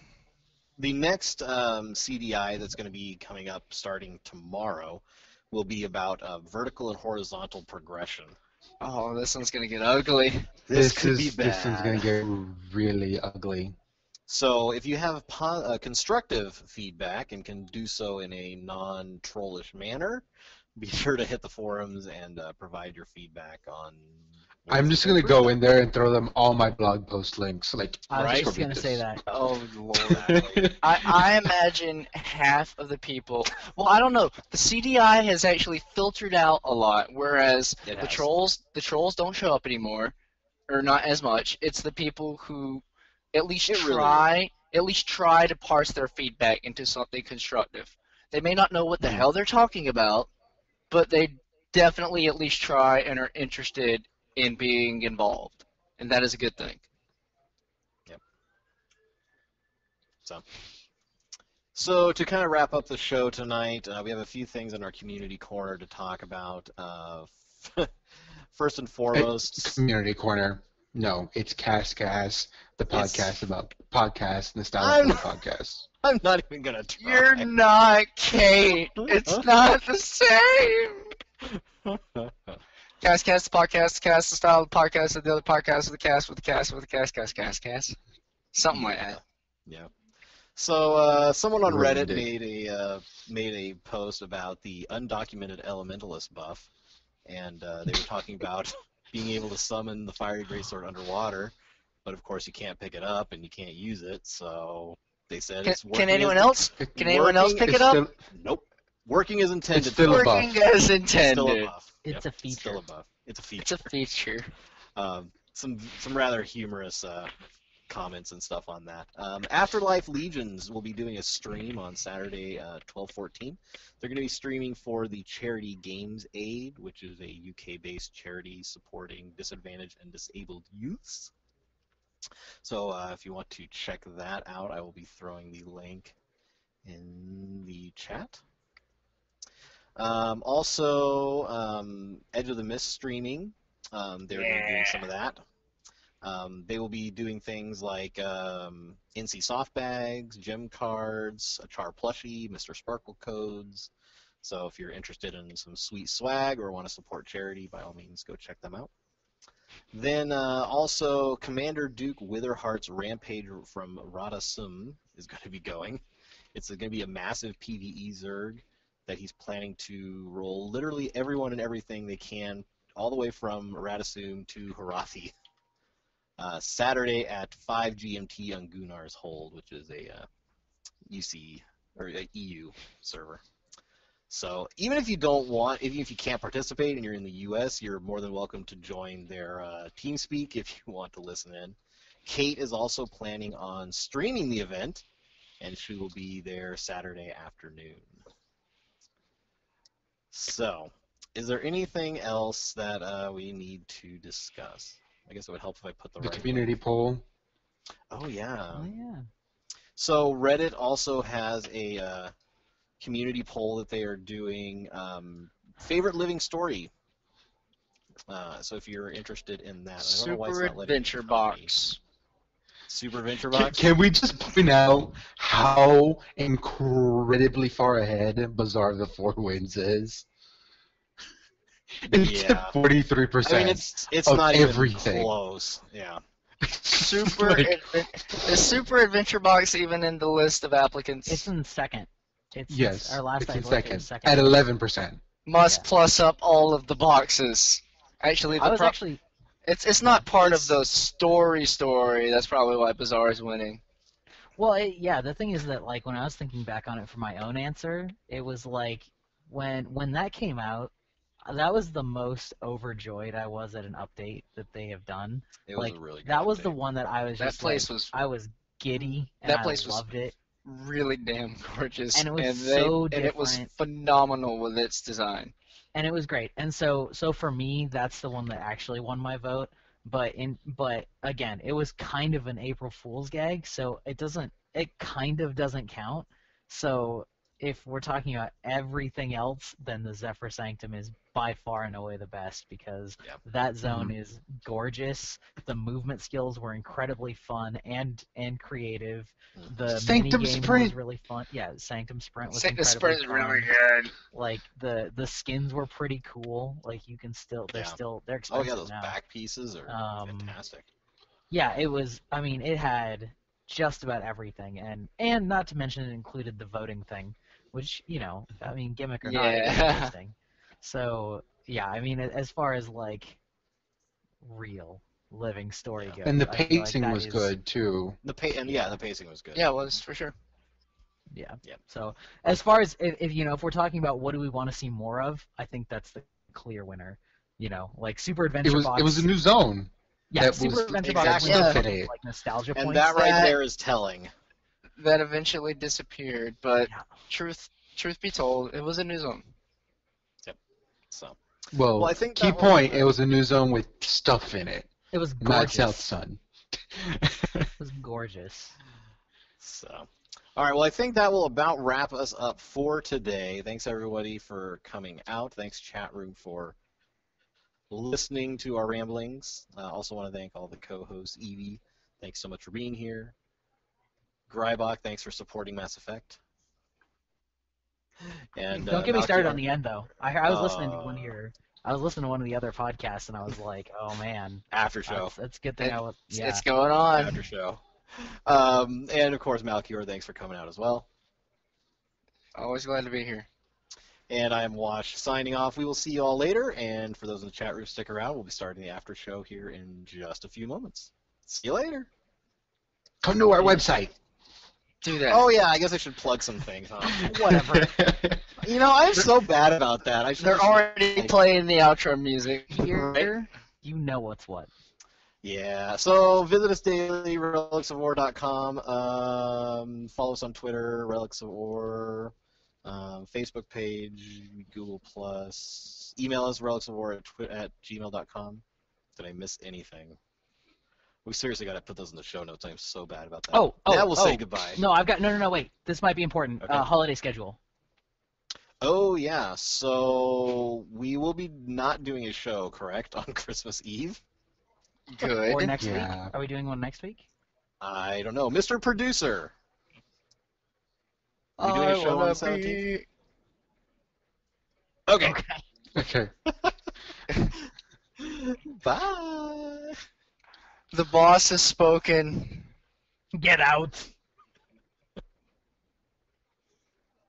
the next um, C D I that's going to be coming up starting tomorrow will be about uh, vertical and horizontal progression. Oh, this one's going to get ugly. This, this could is, be bad. This one's going to get really ugly. So if you have po uh, constructive feedback and can do so in a non-trollish manner, be sure to hit the forums and uh, provide your feedback on... I'm just going to go in there and throw them all my blog post links. Like, I was right? just going to say that. Oh, Lord. I, I imagine half of the people... Well, I don't know. The C D I has actually filtered out a lot, whereas it the has. trolls the trolls don't show up anymore, or not as much. It's the people who at least it try really at least try to parse their feedback into something constructive. They may not know what the hell they're talking about, but they definitely at least try and are interested in being involved, and that is a good thing. Yep. So, so to kind of wrap up the show tonight, uh, we have a few things in our community corner to talk about. Uh, first and foremost, it's community corner. No, it's Cast Cast, the podcast it's... about podcast nostalgia podcasts. I'm not even gonna try. You're not Kate. It's not the same. Cast, cast, the podcast, cast, the style of the podcast, and the other podcast with the cast, with the cast, with the cast, cast, cast, cast. Something like that. Yeah. So uh, someone on Reddit made a, uh, made a post about the undocumented elementalist buff, and uh, they were talking about being able to summon the fiery greatsword underwater, but of course you can't pick it up and you can't use it, so they said can, it's working. Can anyone else? Can anyone else pick it up? Nope. Working as intended. It's still a buff. Working as intended. It's still a buff. It's, yep, a it's still a buff. It's a feature. It's a feature. Um, some some rather humorous uh, comments and stuff on that. Um, Afterlife Legions will be doing a stream on Saturday, uh, twelve fourteen. They're going to be streaming for the charity Games Aid, which is a U K-based charity supporting disadvantaged and disabled youths. So uh, if you want to check that out, I will be throwing the link in the chat. Um, also, um, Edge of the Mist streaming, um, they're yeah. going to be doing some of that. Um, they will be doing things like um, N C soft bags, gem cards, a Char plushie, Mister Sparkle codes. So if you're interested in some sweet swag or want to support charity, by all means, go check them out. Then uh, also, Commander Duke Witherheart's Rampage from Rada Sum is going to be going. It's going to be a massive PvE Zerg that he's planning to roll literally everyone and everything they can, all the way from Radasum to Harathi, uh, Saturday at five G M T on Gunnar's Hold, which is a uh, U C or a E U server. So even if you don't want, if you, if you can't participate and you're in the U S, you're more than welcome to join their uh, TeamSpeak if you want to listen in. Kate is also planning on streaming the event, and she will be there Saturday afternoon. So, is there anything else that uh, we need to discuss? I guess it would help if I put the, the right community way. poll. Oh yeah. Oh yeah. So Reddit also has a uh, community poll that they are doing. Um, favorite living story. Uh, so if you're interested in that, I don't know why it's not letting me copy. Super Adventure Box. Super Adventure Box. Can, can we just point out how incredibly far ahead Bazaar of the Four Winds is? It's yeah. at forty-three percent. I mean, it's it's of not everything. Even close. Yeah. Super like, is Super Adventure Box even in the list of applicants? It's in second. It's, yes. It's our last it's in second. Is second. At eleven percent. Must yeah. plus up all of the boxes. Actually, the I was actually. It's it's not part of the story story. That's probably why Bazaar is winning. Well, it, yeah, the thing is that like when I was thinking back on it for my own answer, it was like when when that came out, that was the most overjoyed I was at an update that they have done. It like, was a really good That was update. the one that I was that just place like, was I was giddy and that I place loved was it. Really damn gorgeous. And it was and so they, different. And it was phenomenal with its design. and it was great. And so, so for me, that's the one that actually won my vote. But in, but again, it was kind of an April Fool's gag, so it doesn't, it kind of doesn't count. So if we're talking about everything else, then the Zephyr Sanctum is by far and away the best, because yep. that zone mm-hmm. is gorgeous. The movement skills were incredibly fun and and creative. The Sanctum Sprint was really fun. Yeah, Sanctum Sprint was Sanctum incredibly Sprint fun. Is really good. Like the the skins were pretty cool. Like you can still they're yeah. still they're expensive now. Oh yeah, those now. back pieces are um, fantastic. Yeah, it was. I mean, it had just about everything, and and not to mention it included the voting thing, which you know, I mean, gimmick or yeah. not, it's interesting. So yeah, I mean, as far as like real living story yeah. goes, and the pacing like was is... good too. The pa and yeah, the pacing was good. Yeah, it was for sure. Yeah. Yeah. So as far as if, if you know, if we're talking about what do we want to see more of, I think that's the clear winner. You know, like Super Adventure it was, Box. It was a new zone. Yeah, that Super was Adventure exactly. Box was yeah. like nostalgia and points. And that right that, there is telling. That eventually disappeared, but yeah. truth truth be told, it was a new zone. So, well, well I think key point, was, it was a new zone with stuff in it. It was gorgeous. Not South Sun. It was gorgeous. So, all right, well, I think that will about wrap us up for today. Thanks, everybody, for coming out. Thanks, chat room, for listening to our ramblings. I uh, also want to thank all the co-hosts. Evie, thanks so much for being here. Greibach, thanks for supporting Mass Effect. And, Don't uh, get me Malchior. started on the end, though. I, I was uh, listening to one here. I was listening to one of the other podcasts, and I was like, "Oh man, after show." Uh, it's, it's good thing it, I was. Yeah. It's going on after show. Um, and of course, Malchior, thanks for coming out as well. Always glad to be here. And I'm Wash signing off. We will see you all later. And for those in the chat room, stick around. We'll be starting the after show here in just a few moments. See you later. Come to our website. Do that. Oh yeah, I guess I should plug some things, huh? Whatever. You know, I'm so bad about that. I They're already like, playing the outro music here. Right? You know what's what. Yeah. So visit us daily, relics of war dot com. Um, follow us on Twitter, Relics of War, um, Facebook page, Google Plus. Email us relics of war at gmail dot com. Did I miss anything? We seriously got to put those in the show notes. I'm so bad about that. Oh, oh, now we'll oh. say goodbye. No, I've got no, no, no. Wait, this might be important. Okay. Uh, holiday schedule. Oh yeah, so we will be not doing a show, correct, on Christmas Eve. Good. Or next yeah. week? Are we doing one next week? I don't know, Mister Producer. Are we doing I a show on the seventeenth? Be... Okay. Okay. Okay. Bye. The boss has spoken. Get out.